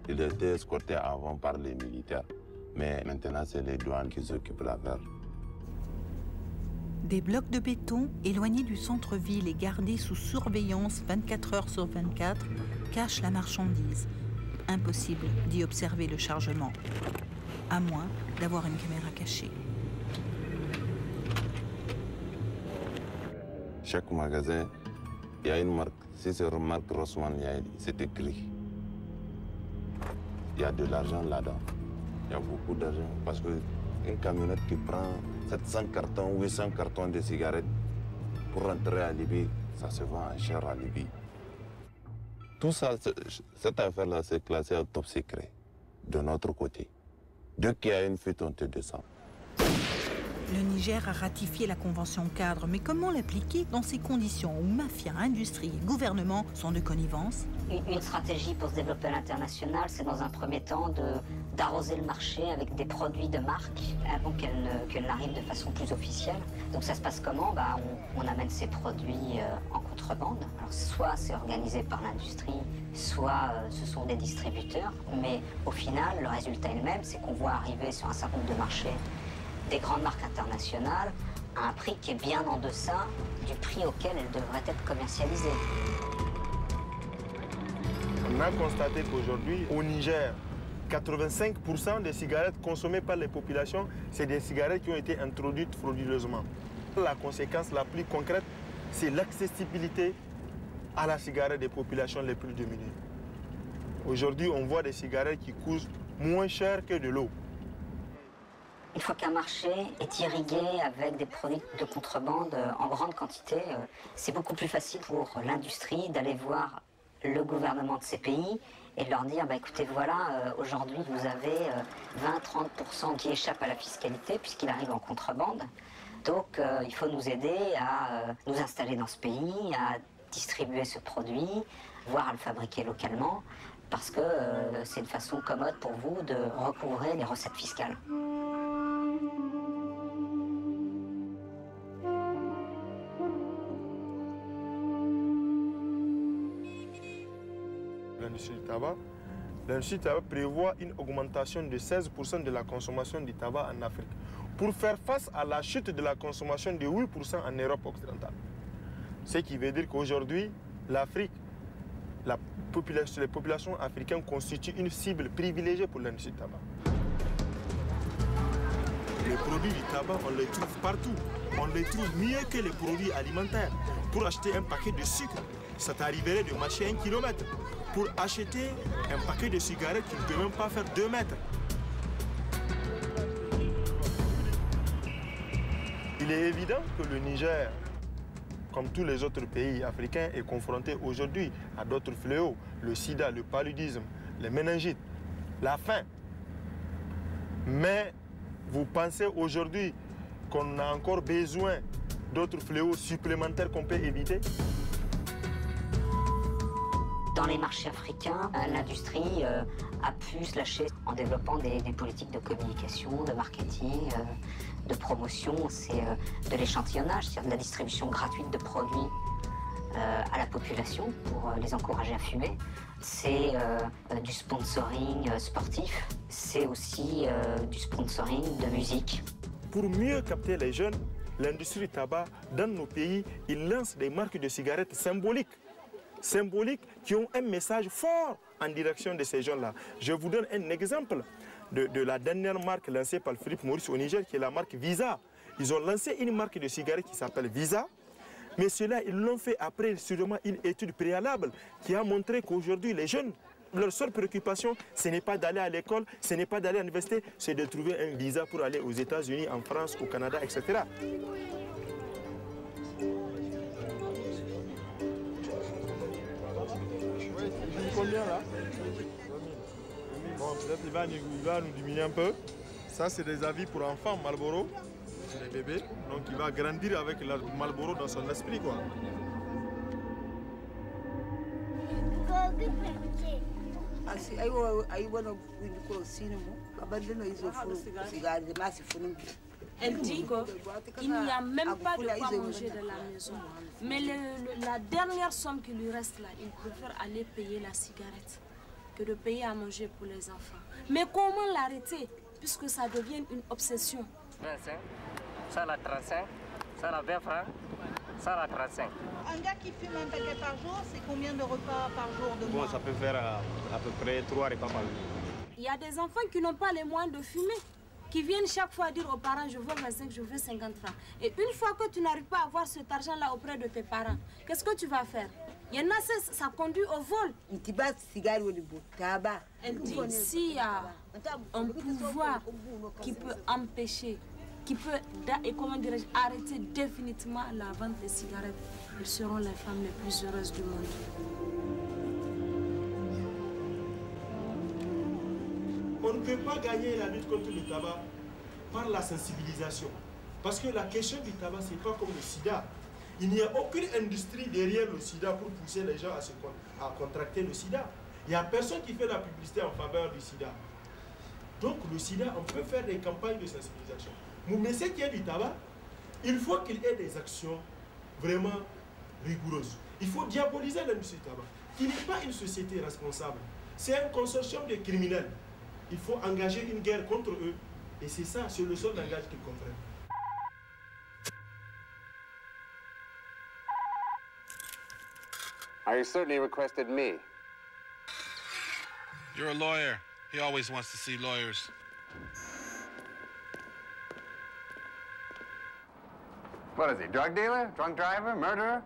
Ils étaient escortés avant par les militaires, mais maintenant c'est les douanes qui s'occupent de l'affaire. Des blocs de béton éloignés du centre-ville et gardés sous surveillance 24 heures sur 24 cachent la marchandise. Impossible d'y observer le chargement, à moins d'avoir une caméra cachée. Chaque magasin, il y a une marque. Si c'est une marque Rossmann, c'est écrit. Il y a de l'argent là-dedans. Il y a beaucoup d'argent. Parce qu'une camionnette qui prend 700 cartons, 800 cartons de cigarettes pour rentrer à Libye, ça se vend cher à Libye. Tout ça, cette affaire-là, c'est classé au top secret, de notre côté. Dès qu'il y a une fuite, on te descend. Le Niger a ratifié la convention cadre, mais comment l'appliquer dans ces conditions où mafia, industrie et gouvernement sont de connivence? Une stratégie pour se développer à l'international, c'est dans un premier temps d'arroser le marché avec des produits de marque avant qu'elle n'arrive de façon plus officielle. Donc ça se passe comment? On amène ces produits en contrebande. Alors soit c'est organisé par l'industrie, soit ce sont des distributeurs, mais au final, le résultat est le même, c'est qu'on voit arriver sur un certain nombre de marchés des grandes marques internationales à un prix qui est bien en deçà du prix auquel elles devraient être commercialisées. On a constaté qu'aujourd'hui, au Niger, 85% des cigarettes consommées par les populations, c'est des cigarettes qui ont été introduites frauduleusement. La conséquence la plus concrète, c'est l'accessibilité à la cigarette des populations les plus démunies. Aujourd'hui, on voit des cigarettes qui coûtent moins cher que de l'eau. Une fois qu'un marché est irrigué avec des produits de contrebande en grande quantité, c'est beaucoup plus facile pour l'industrie d'aller voir le gouvernement de ces pays et de leur dire « écoutez, voilà, aujourd'hui vous avez 20-30% qui échappent à la fiscalité puisqu'il arrive en contrebande. Donc il faut nous aider à nous installer dans ce pays, à distribuer ce produit, voire à le fabriquer localement. » parce que c'est une façon commode pour vous de recouvrer les recettes fiscales. L'industrie du tabac. L'industrie du tabac prévoit une augmentation de 16% de la consommation du tabac en Afrique pour faire face à la chute de la consommation de 8% en Europe occidentale. Ce qui veut dire qu'aujourd'hui, l'Afrique, les populations africaines constituent une cible privilégiée pour l'industrie du tabac. Les produits du tabac, on les trouve partout. On les trouve mieux que les produits alimentaires. Pour acheter un paquet de sucre, ça t'arriverait de marcher 1 km. Pour acheter un paquet de cigarettes, tu ne peux même pas faire 2 mètres. Il est évident que le Niger, comme tous les autres pays africains, est confronté aujourd'hui à d'autres fléaux. Le sida, le paludisme, les méningites, la faim. Mais vous pensez aujourd'hui qu'on a encore besoin d'autres fléaux supplémentaires qu'on peut éviter ? Dans les marchés africains, l'industrie a pu se lâcher en développant des politiques de communication, de marketing, de promotion, c'est de l'échantillonnage, c'est-à-dire de la distribution gratuite de produits à la population pour les encourager à fumer. C'est du sponsoring sportif, c'est aussi du sponsoring de musique. Pour mieux capter les jeunes, l'industrie du tabac, dans nos pays, ils lancent des marques de cigarettes symboliques. Symboliques qui ont un message fort en direction de ces gens-là. Je vous donne un exemple de la dernière marque lancée par Philip Morris au Niger, qui est la marque Visa. Ils ont lancé une marque de cigarettes qui s'appelle Visa, mais cela, ils l'ont fait après sûrement une étude préalable qui a montré qu'aujourd'hui, les jeunes, leur seule préoccupation, ce n'est pas d'aller à l'école, ce n'est pas d'aller à l'université, c'est de trouver un visa pour aller aux États-Unis, en France, au Canada, etc. Combien là? Bon, peut-être il va nous diminuer un peu. Ça, c'est des avis pour enfants, Marlboro, les bébés. Donc, il va grandir avec la Marlboro dans son esprit, quoi. Elle dit qu'il n'y a même pas de quoi manger de la maison. Mais la dernière somme qui lui reste là, il préfère aller payer la cigarette que de payer à manger pour les enfants. Mais comment l'arrêter puisque ça devient une obsession? 25, ça la 35, ça la 20 francs, ça la 35. Un gars qui fume un paquet par jour, c'est combien de repas par jour de mois? Bon, ça peut faire à peu près 3 repas par jour. Il y a des enfants qui n'ont pas les moyens de fumer, qui viennent chaque fois dire aux parents, je veux 25, je veux 50 francs. Et une fois que tu n'arrives pas à avoir cet argent-là auprès de tes parents, qu'est-ce que tu vas faire? Il y en a, ça conduit au vol. Elle dit, s'il y a un pouvoir qui peut empêcher, qui peut arrêter définitivement la vente des cigarettes, elles seront les femmes les plus heureuses du monde. On ne peut pas gagner la lutte contre le tabac par la sensibilisation. Parce que la question du tabac, ce n'est pas comme le sida. Il n'y a aucune industrie derrière le sida pour pousser les gens à contracter le sida. Il n'y a personne qui fait la publicité en faveur du sida. Donc le sida, on peut faire des campagnes de sensibilisation. Mais ce qui est du tabac, il faut qu'il y ait des actions vraiment rigoureuses. Il faut diaboliser l'industrie du tabac. Il n'est pas une société responsable. C'est un consortium de criminels. Il faut engager une guerre contre eux. Et c'est ça, c'est le seul langage qu'ils comprennent. I certainly requested me. You're a lawyer. He always wants to see lawyers. What is he, drug dealer, drunk driver, murderer?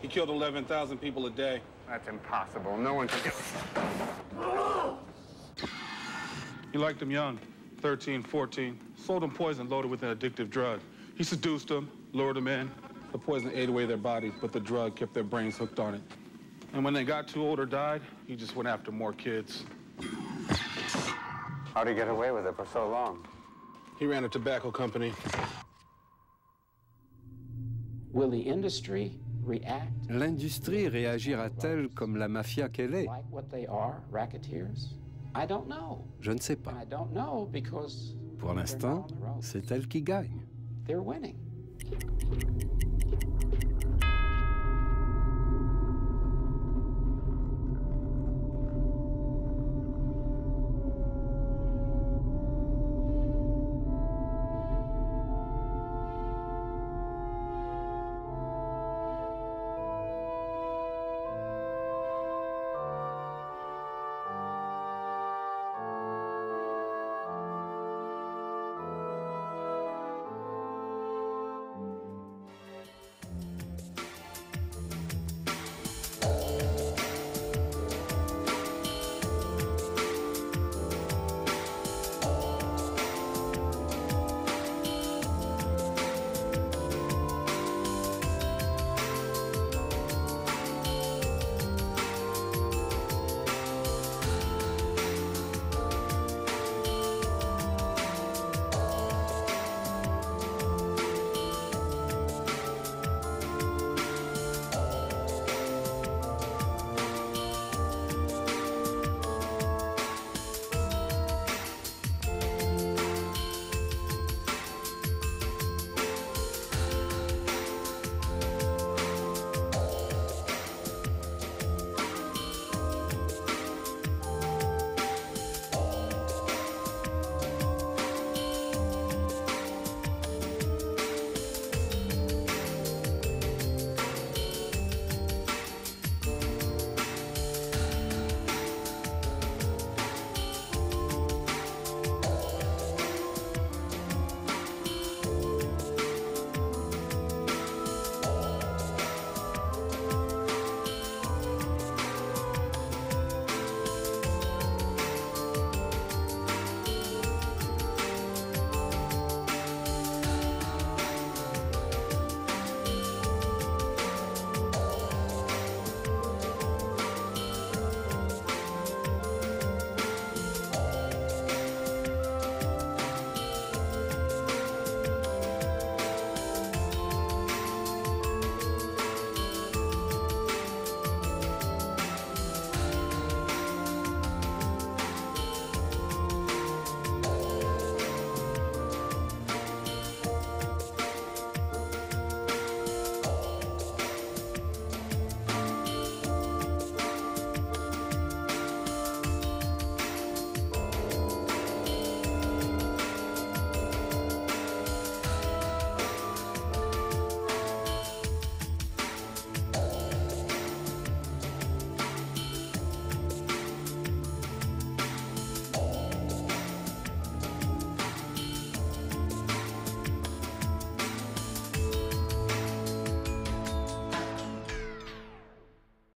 He killed 11,000 people a day. That's impossible. No one can kill. He liked them young, 13, 14, sold them poison loaded with an addictive drug. He seduced them, lured them in. The poison ate away their bodies, but the drug kept their brains hooked on it. And when they got too old or died, he just went after more kids. How'd he get away with it for so long? He ran a tobacco company. Will the industry L'industrie réagira-t-elle comme la mafia qu'elle est? Je ne sais pas. Pour l'instant, c'est elle qui gagne.